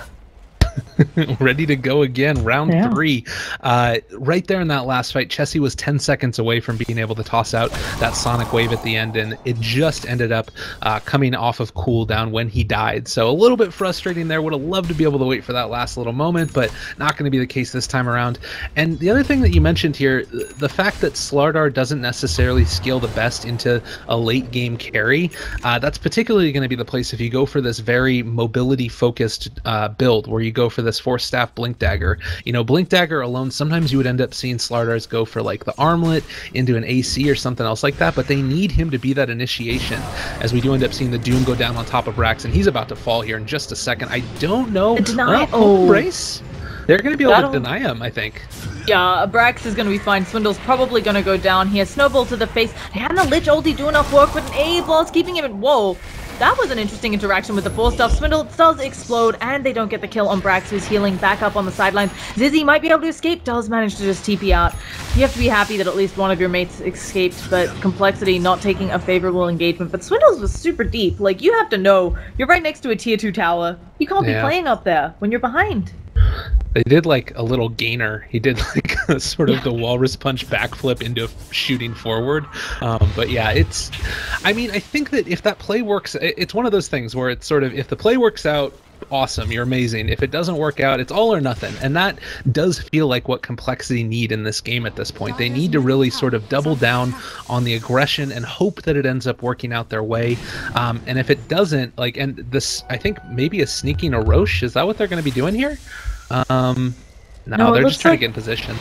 Ready to go again. Round three. Right there in that last fight, Chessie was 10 seconds away from being able to toss out that sonic wave at the end, and it just ended up coming off of cooldown when he died. So a little bit frustrating there. Would have loved to be able to wait for that last little moment, but not going to be the case this time around. And the other thing that you mentioned here, the fact that Slardar doesn't necessarily scale the best into a late game carry, that's particularly going to be the place if you go for this very mobility focused build where you go for this force staff blink dagger. You know, blink dagger alone, sometimes you would end up seeing Slardars go for like the armlet into an AC or something else like that, but they need him to be that initiation, as we do end up seeing the Doom go down on top of Brax, and he's about to fall here in just a second. I don't know. Deny. Oh, Brace. They're going to be able to deny him, I think. Yeah, Brax is going to be fine. Swindle's probably going to go down here. Snowball to the face. Hannah Lich ulti doing enough work with an A-Blast, keeping him at... Whoa. That was an interesting interaction with the 4-stuff. Swindle does explode, and they don't get the kill on Brax, who's healing back up on the sidelines. Zizzy might be able to escape, does manage to just TP out. You have to be happy that at least one of your mates escaped, but complexity not taking a favorable engagement. But Swindle's was super deep. Like, you have to know, you're right next to a tier 2 tower. You can't be playing up there when you're behind. They did like a little gainer. He did like a, sort of the walrus punch backflip into shooting forward. But yeah, it's, I mean, I think that if that play works, it's one of those things where it's sort of, if the play works out, awesome, you're amazing. If it doesn't work out, it's all or nothing. And that does feel like what complexity need in this game at this point. They need to really sort of double down on the aggression and hope that it ends up working out their way. And if it doesn't, like, and this, I think maybe a sneaking a Roche, is that what they're going to be doing here? No, they're just trying to get in position.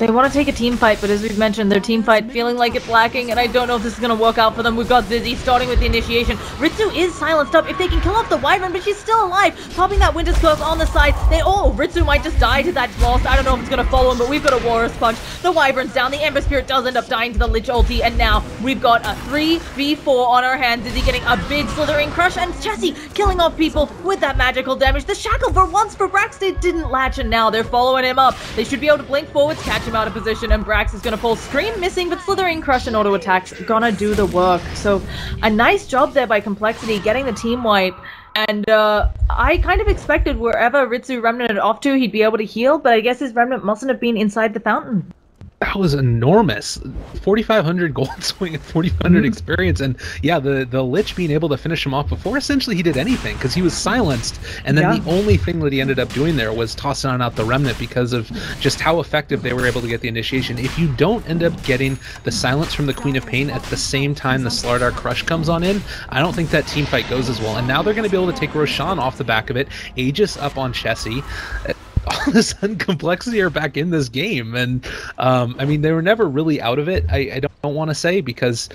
They want to take a team fight, but as we've mentioned, their team fight feeling like it's lacking, and I don't know if this is going to work out for them. We've got Zizzy starting with the initiation. Ritsu is silenced up. If they can kill off the Wyvern, but she's still alive, popping that Winter's Curse on the side. Ritsu might just die to that blast. I don't know if it's going to follow him, but we've got a Walrus Punch. The Wyvern's down. The Ember Spirit does end up dying to the Lich ulti, and now we've got a 3v4 on our hands. Zizzy getting a big slithering crush, and Chessie killing off people with that magical damage. The Shackle for once for Brax, they didn't latch, and now they're following him up. They should be able to blink forwards, catch him out of position, and Brax is going to fall. Scream missing, but Slithering Crush and auto attacks gonna do the work. So a nice job there by complexity getting the team wipe. And I kind of expected wherever Ritsu remnanted off to, he'd be able to heal, but I guess his remnant mustn't have been inside the fountain. That was enormous. 4,500 gold swing and 4,500 experience. And yeah, the Lich being able to finish him off before essentially he did anything, because he was silenced. And then the only thing that he ended up doing there was tossing on out the remnant because of just how effective they were able to get the initiation. If you don't end up getting the silence from the Queen of Pain at the same time the Slardar Crush comes on in, I don't think that team fight goes as well. And now they're going to be able to take Roshan off the back of it, Aegis up on Chessie. All of a sudden, complexity are back in this game, and I mean, they were never really out of it. I don't want to say, because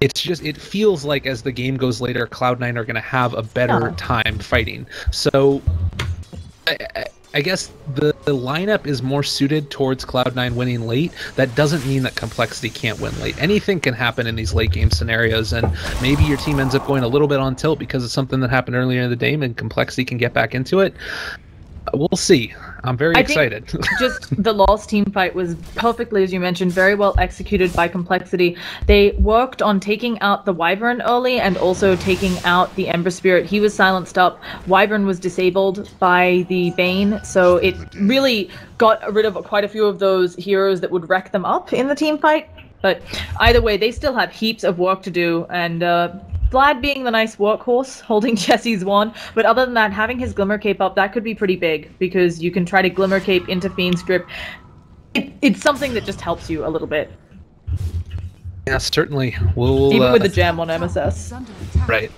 it's just, it feels like as the game goes later, Cloud9 are going to have a better time fighting. So I guess the lineup is more suited towards Cloud9 winning late. That doesn't mean that complexity can't win late. Anything can happen in these late game scenarios, and maybe your team ends up going a little bit on tilt because of something that happened earlier in the game, and complexity can get back into it. We'll see. I'm very excited. Just the last team fight was perfectly, as you mentioned, very well executed by complexity. They worked on taking out the Wyvern early and also taking out the Ember Spirit. He was silenced up. Wyvern was disabled by the Bane, so it really got rid of quite a few of those heroes that would wreck them up in the team fight. But either way, they still have heaps of work to do, and Vlad being the nice workhorse, holding Chessie's wand, but other than that, having his Glimmer Cape up, that could be pretty big, because you can try to Glimmer Cape into Fiend's Grip. It's something that just helps you a little bit. Yeah, certainly. We'll, even with the jam on MSS. Right.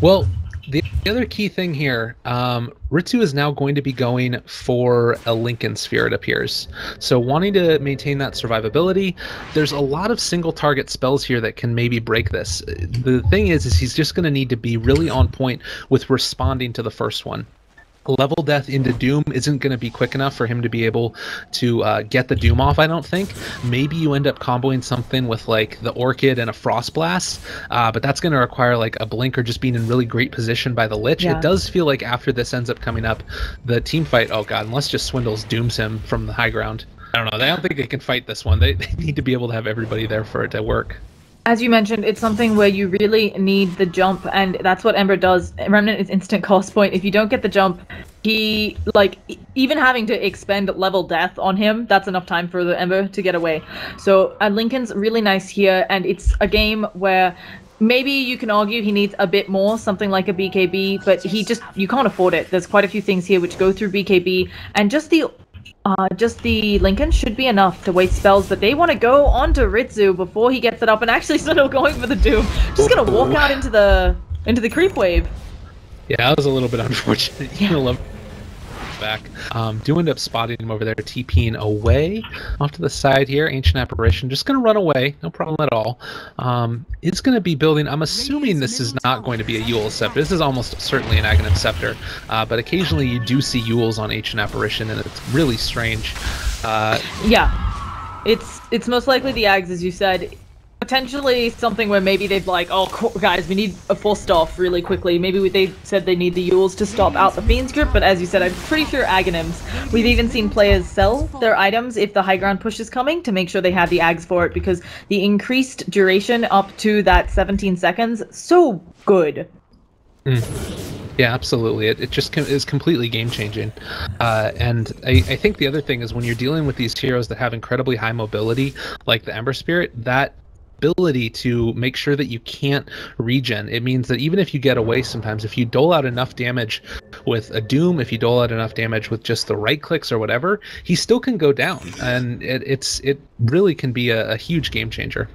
Well, the other key thing here, Ritsu is now going to be going for a Lincoln Sphere, it appears. So wanting to maintain that survivability, there's a lot of single target spells here that can maybe break this. The thing is he's just going to need to be really on point with responding to the first one. Level death into Doom isn't going to be quick enough for him to be able to get the Doom off, I don't think. Maybe you end up comboing something with like the Orchid and a Frost Blast, but that's going to require like a blink or just being in really great position by the Lich. It does feel like after this ends up coming up, the team fight, oh god, unless just Swindles dooms him from the high ground. I don't know, I don't think they can fight this one. They need to be able to have everybody there for it to work. As you mentioned, it's something where you really need the jump, and that's what Ember does. Remnant is instant cost point. If you don't get the jump, He, like, even having to expend level death on him, that's enough time for the Ember to get away. So Lincoln's really nice here, and it's a game where maybe you can argue he needs a bit more, something like a BKB, but he just, you can't afford it. There's quite a few things here which go through BKB, and just the Lincoln should be enough to waste spells, but they want to go onto Ritsu before he gets it up, and actually Swindle going for the Doom. Just gonna walk out into the creep wave. Yeah, that was a little bit unfortunate. Yeah. Love back. Do end up spotting him over there, TPing away off to the side here. Ancient Apparition just going to run away, no problem at all. It's going to be building. I'm assuming this is not going to be a Yule Scepter. This is almost certainly an Aghanim Scepter, but occasionally you do see Yules on Ancient Apparition, and it's really strange. Yeah, it's most likely the Ags, as you said. Potentially something where maybe they've like, oh guys, we need a forced off really quickly. Maybe they said they need the Yules to stop out the Fiends group, but as you said, I'm pretty sure Aghanims. We've even seen players sell their items if the high ground push is coming to make sure they have the Ags for it, because the increased duration up to that 17 seconds, so good. Mm. Yeah, absolutely. It just is completely game-changing. And I think the other thing is when you're dealing with these heroes that have incredibly high mobility, like the Ember Spirit, that ability to make sure that you can't regen. It means that even if you get away sometimes, if you dole out enough damage with a Doom, if you dole out enough damage with just the right clicks or whatever, he still can go down. And it really can be a huge game changer.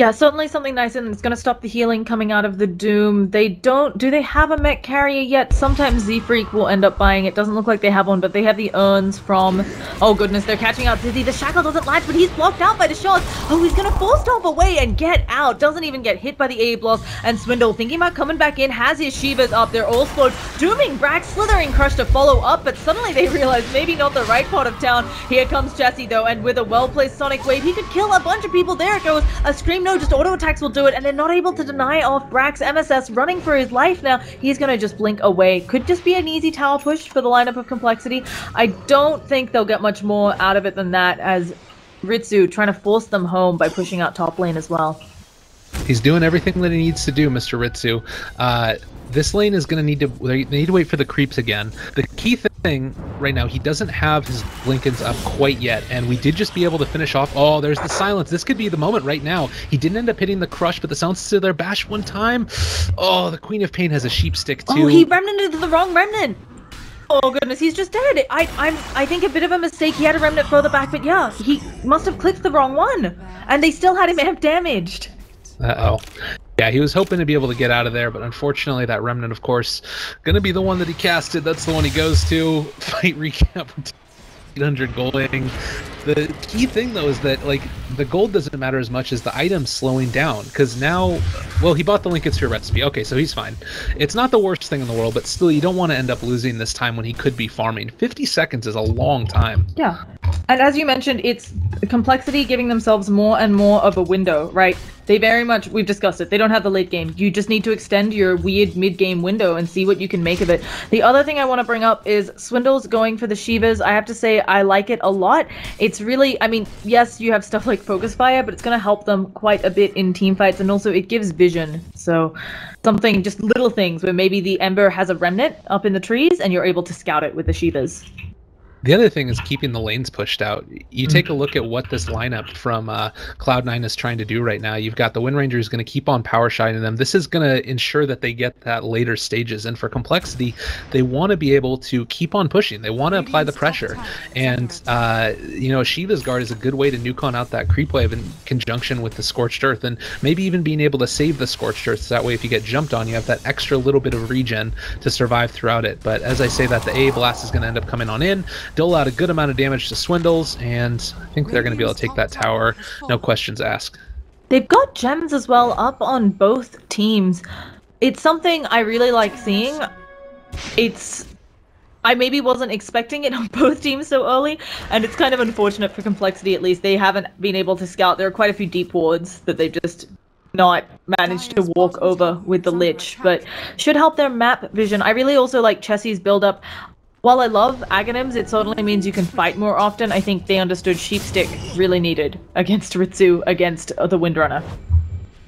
Yeah, certainly something nice, and it's going to stop the healing coming out of the Doom. They don't... Do they have a mech carrier yet? Sometimes Z-Freak will end up buying it. Doesn't look like they have one, but they have the urns from... Oh, goodness, they're catching out Zizzy. The Shackle doesn't latch, but he's blocked out by the shots. Oh, he's going to force stomp away and get out. Doesn't even get hit by the A-block. And Swindle, thinking about coming back in, has his Shivas up. They're all slowed. Dooming Brax, Slithering Crush to follow up, but suddenly they realize maybe not the right part of town. Here comes Chessie, though, and with a well-placed Sonic Wave, he could kill a bunch of people. There it goes. A Scream. No, just auto attacks will do it, and they're not able to deny off Brax. MSS running for his life now. He's going to just blink away. Could just be an easy tower push for the lineup of Complexity. I don't think they'll get much more out of it than that, as Ritsu trying to force them home by pushing out top lane as well. He's doing everything that he needs to do, Mr. Ritsu. This lane is going to need to... They need to wait for the creeps again. The key thing right now, he doesn't have his Lincolns up quite yet, and we did just be able to finish off... Oh, there's the silence. This could be the moment right now. He didn't end up hitting the crush, but the silence is to their bash one time. Oh, the Queen of Pain has a sheep stick, too. Oh, he remnanted the wrong remnant. Oh, goodness, he's just dead. I think a bit of a mistake. He had a remnant further back, but yeah, he must have clicked the wrong one, and they still had him amp damaged. Uh-oh. Yeah, he was hoping to be able to get out of there, but unfortunately that remnant, of course, going to be the one that he casted. That's the one he goes to. Fight recap 800 golding. The key thing, though, is that, like, the gold doesn't matter as much as the item slowing down, because now, well, he bought the Lincoln Sphere recipe. Okay, so he's fine. It's not the worst thing in the world, but still, you don't want to end up losing this time when he could be farming. 50 seconds is a long time. Yeah, and as you mentioned, it's Complexity giving themselves more and more of a window, right? They very much, we've discussed it, they don't have the late game. You just need to extend your weird mid-game window and see what you can make of it. The other thing I want to bring up is Swindle's going for the Shivas. I have to say, I like it a lot. It's really, I mean, yes, you have stuff like Focus Fire, but it's going to help them quite a bit in team fights, and also it gives vision. So something, just little things where maybe the Ember has a remnant up in the trees and you're able to scout it with the Shivas. The other thing is keeping the lanes pushed out. You take a look at what this lineup from Cloud9 is trying to do right now. You've got the Wind Ranger who's going to keep on power shining them. This is going to ensure that they get that later stages. And for Complexity, they want to be able to keep on pushing. They want to apply the pressure. And, you know, Shiva's Guard is a good way to nuke on out that creep wave in conjunction with the Scorched Earth. And maybe even being able to save the Scorched Earth. So that way, if you get jumped on, you have that extra little bit of regen to survive throughout it. But as I say that, the A Blast is going to end up coming on in. Dole out a good amount of damage to Swindles, and I think they're going to be able to take that tower, no questions asked. They've got gems as well up on both teams. It's something I really like seeing. I maybe wasn't expecting it on both teams so early, and it's kind of unfortunate for Complexity, at least. They haven't been able to scout. There are quite a few deep wards that they've just not managed to walk over with the Lich, but should help their map vision. I really also like Chessie's build-up. While I love Aghanims, it certainly means you can fight more often. I think they understood Sheepstick really needed against Ritsu, against the Windrunner.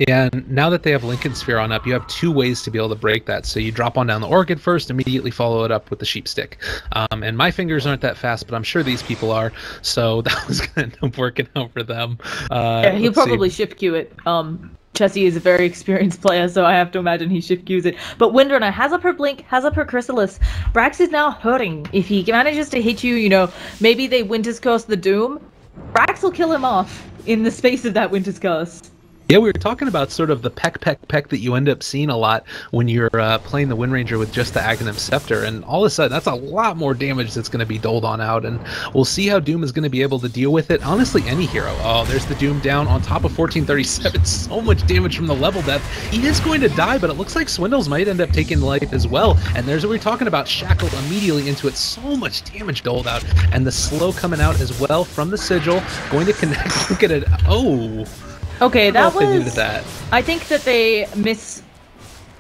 And now that they have Lincoln Sphere on up, you have two ways to be able to break that. So you drop on down the Orchid first, immediately follow it up with the Sheep Stick. And my fingers aren't that fast, but I'm sure these people are. So that was going to end up working out for them. Yeah, he'll probably shift queue it. Chessie is a very experienced player, so I have to imagine he shift queues it. But Windrunner has up her Blink, has up her Chrysalis. Brax is now hurting. If he manages to hit you, you know, maybe they Winter's Curse the Doom. Brax will kill him off in the space of that Winter's Curse. Yeah, we were talking about sort of the peck that you end up seeing a lot when you're playing the Windranger with just the Aghanim Scepter, and all of a sudden that's a lot more damage that's going to be doled on out, and we'll see how Doom is going to be able to deal with it. Honestly, any hero. Oh, there's the Doom down on top of 1437. So much damage from the level death. He is going to die, but it looks like Swindles might end up taking life as well, and there's what we're talking about. Shackled immediately into it. So much damage doled out, and the slow coming out as well from the Sigil. Going to connect. Look at it. Oh... Okay, that was... That. I think that they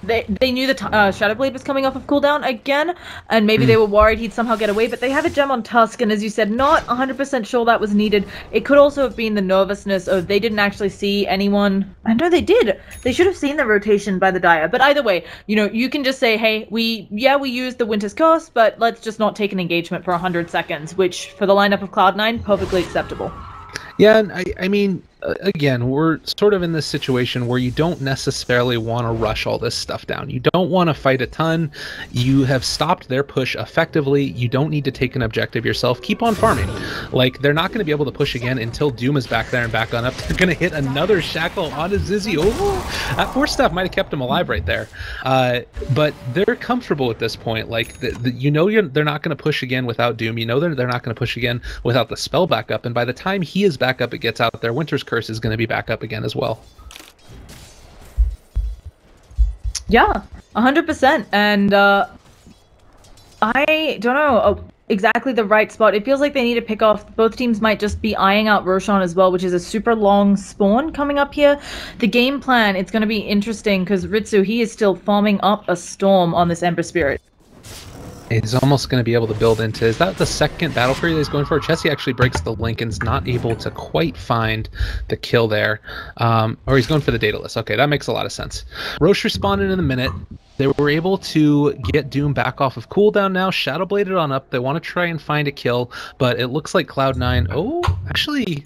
They knew the Shadow Blade was coming off of cooldown again, and maybe they were worried he'd somehow get away, but they had a gem on Tusk, and as you said, not 100% sure that was needed. It could also have been the nervousness of they didn't actually see anyone. I know they did. They should have seen the rotation by the Dire. But either way, you know, you can just say, hey, we used the Winter's Curse, but let's just not take an engagement for 100 seconds, which, for the lineup of Cloud9, perfectly acceptable. Yeah, and I mean... Again, we're sort of in this situation where you don't necessarily want to rush all this stuff down. You don't want to fight a ton. You have stopped their push effectively. You don't need to take an objective yourself. Keep on farming. Like, they're not going to be able to push again until Doom is back there and back on up. They're going to hit another Shackle onto Zizzy. Oh, that force staff might have kept him alive right there. But they're comfortable at this point. Like, you know they're not going to push again without Doom. You know they're not going to push again without the spell back up. And by the time he is back up, it gets out there. Winter's Curse is going to be back up again as well. Yeah, 100%. And I don't know exactly the right spot. It feels like they need to pick off. Both teams might just be eyeing out Roshan as well, which is a super long spawn coming up here. The game plan, it's going to be interesting because Ritsu, he is still farming up a storm on this Ember Spirit. He's almost going to be able to build into... Is that the second battle free that he's going for? Chessie actually breaks the link and's not able to quite find the kill there. Or he's going for the Daedalus. Okay, that makes a lot of sense. Roche responded in a minute. They were able to get Doom back off of cooldown now. Shadowbladed on up. They want to try and find a kill, but it looks like Cloud9... Oh, actually,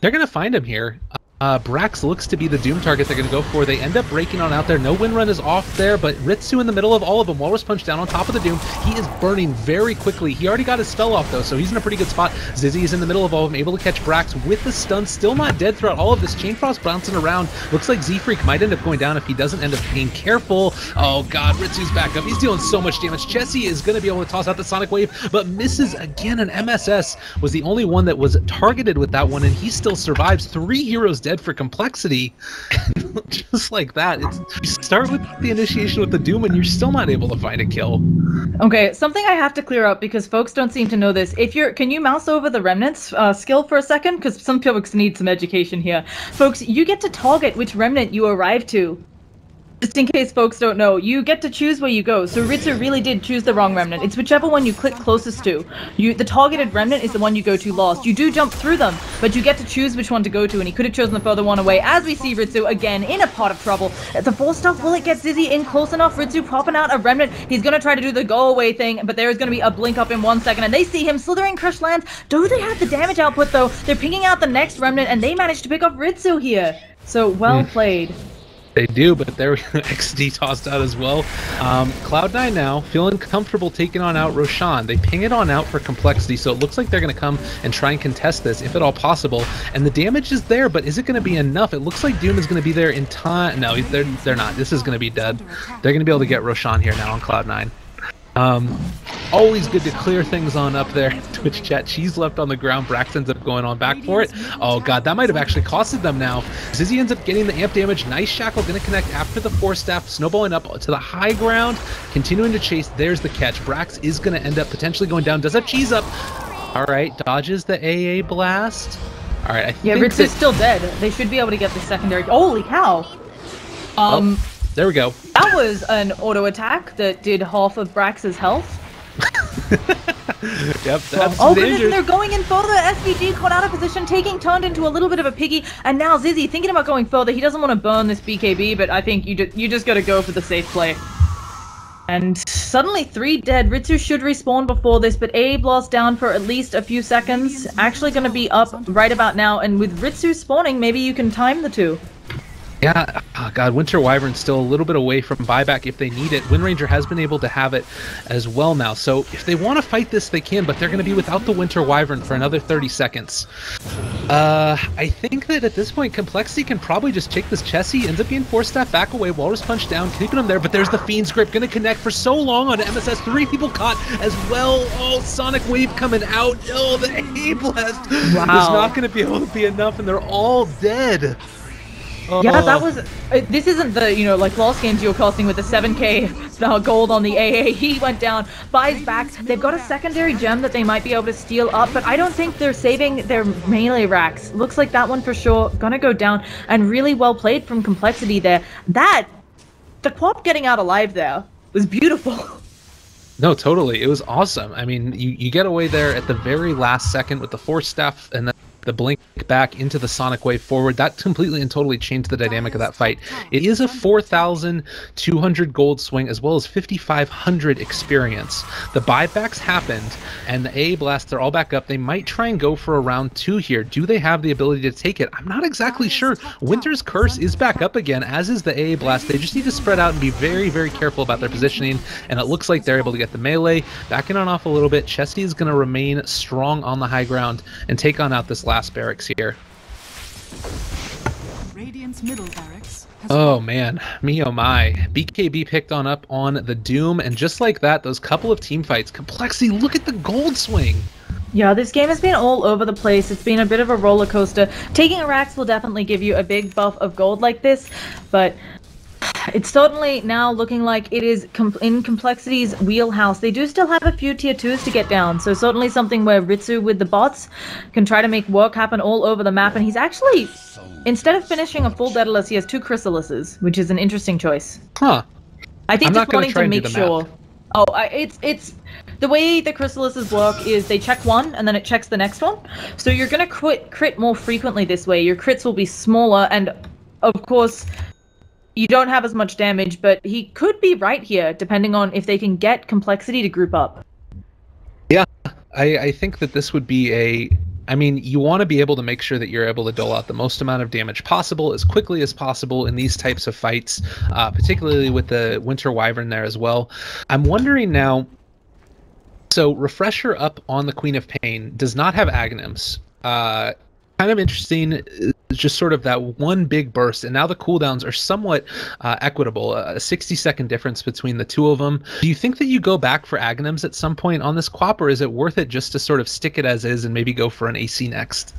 they're going to find him here. Brax looks to be the Doom target they're going to go for. They end up breaking on out there. No Windrun is off there, but Ritsu in the middle of all of them. Walrus Punch down on top of the Doom. He is burning very quickly. He already got his spell off, though, so he's in a pretty good spot. Zizzy is in the middle of all of them, able to catch Brax with the stun. Still not dead throughout all of this. Chainfrost bouncing around. Looks like Z-Freak might end up going down if he doesn't end up being careful. Oh, God. Ritsu's back up. He's dealing so much damage. Chessie is going to be able to toss out the Sonic Wave, but misses again. An MSS was the only one that was targeted with that one, and he still survives. Three heroes down. Dead for complexity. Just like that, you start with the initiation with the Doom and you're still not able to find a kill. Okay, something I have to clear up because folks don't seem to know this. If you're, can you mouse over the Remnants skill for a second? Because some folks need some education here. Folks, you get to target which Remnant you arrive to. Just in case folks don't know, you get to choose where you go. So Ritsu really did choose the wrong Remnant. It's whichever one you click closest to. The targeted Remnant is the one you go to last. You do jump through them, but you get to choose which one to go to, and he could have chosen the further one away. As we see Ritsu again in a pot of trouble. The four stuff, will it get Zizzy in close enough? Ritsu popping out a Remnant. He's going to try to do the go away thing, but there is going to be a blink up in 1 second, and they see him slithering crushed lands. Do they have the damage output though? They're pinging out the next Remnant, and they managed to pick up Ritsu here. So well played. They do, but they're XD tossed out as well. Cloud9 now feeling comfortable taking on out Roshan. They ping it on out for complexity, so it looks like they're going to come and try and contest this, if at all possible. And the damage is there, but is it going to be enough? It looks like Doom is going to be there in time. No, they're not. This is going to be dead. They're going to be able to get Roshan here now on Cloud9. Always good to clear things on up there in Twitch chat. She's left on the ground. Brax ends up going on back for it. Oh god, that might have actually costed them now. Zizzy ends up getting the amp damage. Nice Shackle going to connect after the force staff. Snowballing up to the high ground. Continuing to chase. There's the catch. Brax is going to end up potentially going down. Does have cheese up. Alright, dodges the AA blast. Alright, I think yeah, Ritz is still dead. They should be able to get the secondary. Holy cow! There we go. That was an auto attack that did half of Brax's health. Yep, that's oh, goodness, and they're going in further. SVG caught out of position, taking turned into a little bit of a piggy, and now Zizzy thinking about going further. He doesn't want to burn this BKB, but I think you just got to go for the safe play. And suddenly 3 dead. Ritsu should respawn before this, but A blast down for at least a few seconds. Actually going to be up right about now, and with Ritsu spawning, maybe you can time the two. Yeah, oh God, Winter Wyvern's still a little bit away from buyback if they need it. Windranger has been able to have it as well now, so if they want to fight this, they can, but they're going to be without the Winter Wyvern for another 30 seconds. I think that at this point, compLexity can probably just take this Chessie, ends up being 4-step back away, Walrus Punch down, keeping him there, but there's the Fiend's Grip, going to connect for so long on MSS, 3 people caught as well. Oh, Sonic Wave coming out. Oh, the A-Blast is not going to be able to be enough, and they're all dead. Yeah, that was... this isn't the, you know, like last games you were costing with the 7k gold on the AA. He went down, buys back. They've got a secondary gem that they might be able to steal up, but I don't think they're saving their melee racks. Looks like that one for sure. Gonna go down, and really well played from compLexity there. That... the co-op getting out alive there was beautiful. No, totally. It was awesome. I mean, you get away there at the very last second with the 4-staff, and then the blink back into the Sonic Wave forward. That completely and totally changed the dynamic of that fight. It is a 4,200 gold swing as well as 5,500 experience. The buybacks happened, and the A blast, they're all back up. They might try and go for a round 2 here. Do they have the ability to take it? I'm not exactly sure. Winter's Curse is back up again, as is the A blast. They just need to spread out and be very, very careful about their positioning, and it looks like they're able to get the melee. Backing on off a little bit, Chesty is going to remain strong on the high ground and take on out this last barracks here. Radiant's middle barracks. Oh man, me oh my. BKB picked on up on the Doom, and just like that, those couple of team fights. Complexity, look at the gold swing. Yeah, this game has been all over the place. It's been a bit of a roller coaster. Taking a Rax will definitely give you a big buff of gold like this, but it's certainly now looking like it is in complexity's wheelhouse. They do still have a few tier 2s to get down, so certainly something where Ritsu with the bots can try to make work happen all over the map, and he's actually, instead of finishing a full Daedalus, he has 2 Chrysalises, which is an interesting choice. Huh. I think just wanting to make sure... Oh, it's the way the Chrysalises work is they check one and then it checks the next one, so you're going to crit more frequently this way. Your crits will be smaller, and of course... you don't have as much damage, but he could be right here, depending on if they can get compLexity to group up. Yeah, I think that this would be a... I mean, you want to be able to make sure that you're able to dole out the most amount of damage possible as quickly as possible in these types of fights, particularly with the Winter Wyvern there as well. I'm wondering now... so, Refresher up on the Queen of Pain does not have Aghanims. Kind of interesting... just sort of that one big burst, and now the cooldowns are somewhat equitable, a 60-second difference between the two of them. Do you think that you go back for Aghanims at some point on this co-op, or is it worth it just to sort of stick it as is and maybe go for an AC next?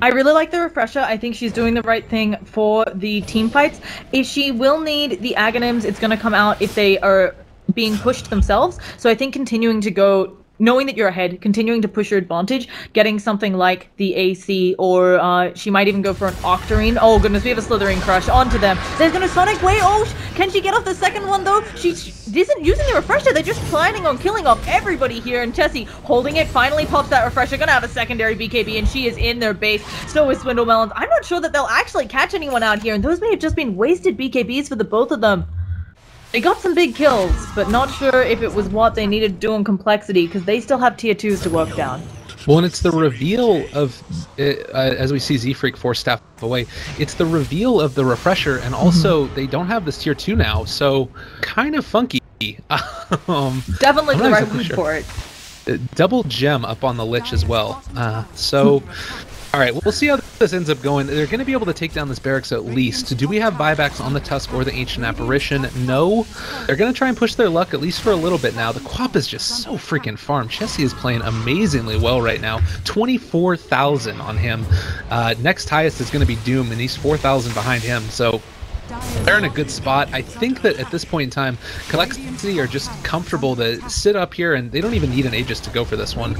I really like the Refresher. I think she's doing the right thing for the team fights. If she will need the Aghanims, it's going to come out if they are being pushed themselves, so I think continuing to go, knowing that you're ahead, continuing to push your advantage, getting something like the AC, or she might even go for an Octarine. Oh goodness, we have a Slytherin Crush onto them. There's gonna Sonic Wave. Oh, can she get off the second one though? She isn't using the Refresher. They're just planning on killing off everybody here, and Chessie holding it, finally pops that Refresher, gonna have a secondary BKB, and she is in their base. So is Swindle Melons. I'm not sure that they'll actually catch anyone out here, and those may have just been wasted BKBs for the both of them. They got some big kills, but not sure if it was what they needed to do in complexity, because they still have tier 2s to work down. Well, and it's the reveal of, as we see Z-Freak 4-staff away, it's the reveal of the Refresher, and also they don't have this tier 2 now, so kind of funky. Definitely the right move for it. Double gem up on the Lich as well, so... Alright, we'll see how this ends up going. They're going to be able to take down this barracks at least. Do we have buybacks on the Tusk or the Ancient Apparition? No. They're going to try and push their luck at least for a little bit now. The co-op is just so freaking farmed. Chessie is playing amazingly well right now. 24,000 on him. Next highest is going to be Doom, and he's 4,000 behind him, so... they're in a good spot. I think that at this point in time, compLexity are just comfortable to sit up here, and they don't even need an Aegis to go for this one.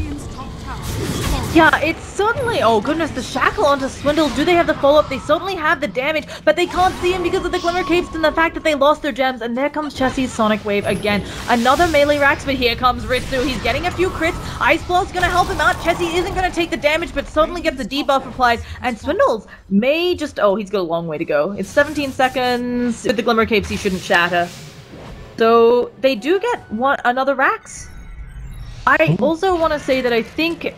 Yeah, it's suddenly... Oh, goodness, the Shackle onto Swindle. Do they have the follow-up? They certainly have the damage, but they can't see him because of the Glimmer Capes and the fact that they lost their gems. And there comes Chessie's Sonic Wave again. Another melee Rax, but here comes Ritsu. He's getting a few crits. Ice Blow's gonna help him out. Chessie isn't gonna take the damage, but suddenly gets a debuff applied. And Swindle's may just... Oh, he's got a long way to go. It's 17 seconds. With the Glimmer Capes, he shouldn't shatter. So, they do get another Rax. I also want to say that I think...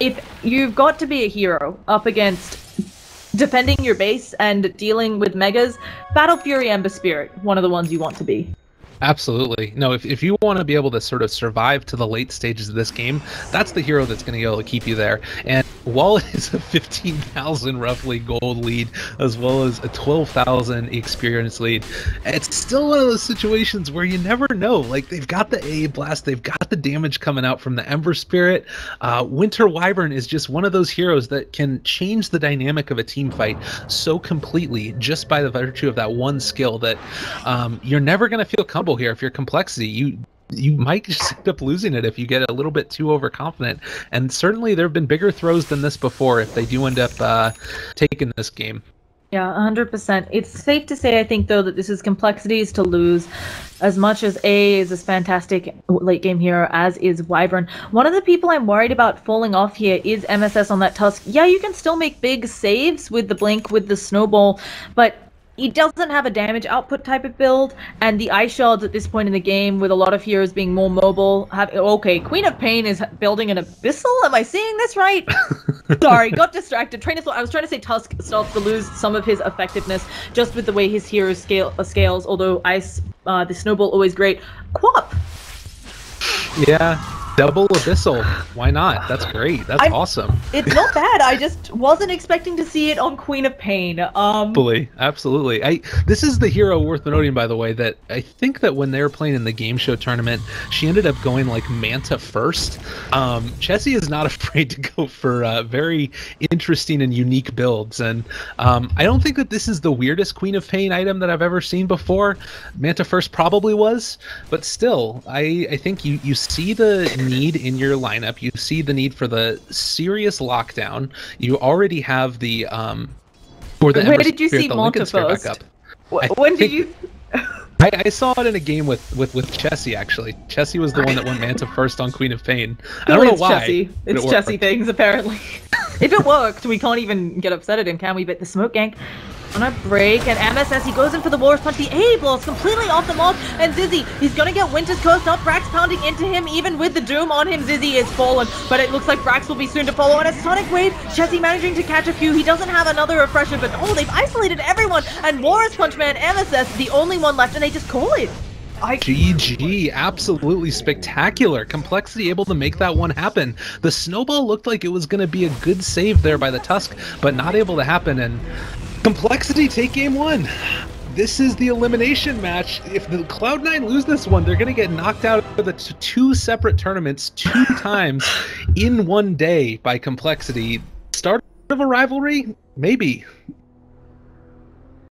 If you've got to be a hero up against defending your base and dealing with megas, Battle Fury Ember Spirit, one of the ones you want to be. Absolutely. No, if you want to be able to sort of survive to the late stages of this game, that's the hero that's going to be able to keep you there. And while it is a 15,000 roughly gold lead, as well as a 12,000 experience lead, it's still one of those situations where you never know. Like, they've got the AA Blast, they've got the damage coming out from the Ember Spirit. Winter Wyvern is just one of those heroes that can change the dynamic of a team fight so completely just by the virtue of that one skill that you're never going to feel comfortable here. If you're complexity, you might just end up losing it if you get a little bit too overconfident. And certainly there have been bigger throws than this before if they do end up taking this game. Yeah, 100%. It's safe to say, I think, though, that this is complexities to lose, as much as A is this fantastic late game hero, as is Wyvern. One of the people I'm worried about falling off here is MSS on that Tusk. Yeah, you can still make big saves with the Blink, with the Snowball, but he doesn't have a damage output type of build, and the Ice Shards at this point in the game, with a lot of heroes being more mobile, have... Okay, Queen of Pain is building an Abyssal? Am I seeing this right? Sorry, got distracted. Train of Thought. I was trying to say Tusk starts to lose some of his effectiveness just with the way his hero scales, although Ice, the Snowball, always great. Quap! Yeah. Double Abyssal. Why not? That's great. That's awesome. It's not bad. I just wasn't expecting to see it on Queen of Pain. Absolutely. This is the hero worth noting, by the way, that I think that when they were playing in the game show tournament, she ended up going like Manta first. Chessie is not afraid to go for very interesting and unique builds. And I don't think that this is the weirdest Queen of Pain item that I've ever seen before. Manta first probably was, but still, I think you see the need in your lineup. You see the need for the serious lockdown. You already have the Where did you see Manta first? When did you? I saw it in a game with Chessie, actually. Chessie was the one that went Manta first on Queen of Pain. I don't know why. It's Chessie things, apparently. If it worked, we can't even get upset at him, can we? But the smoke gank on a break, and MSS, he goes in for the Walrus Punch. The A Ball's completely off the mark, and Zizzy, he's gonna get Winter's Curse up. Brax pounding into him, even with the Doom on him. Zizzy is fallen, but it looks like Brax will be soon to follow. And a Sonic Wave, Chessie managing to catch a few. He doesn't have another refresher, but oh, they've isolated everyone, and Walrus Punch Man, MSS, the only one left, and they just call it. GG, absolutely spectacular. Complexity able to make that one happen. The Snowball looked like it was going to be a good save there by the Tusk, but not able to happen, and Complexity take game one. This is the elimination match. If the Cloud9 lose this one, they're going to get knocked out of the two separate tournaments 2 times in one day by Complexity. Start of a rivalry? Maybe.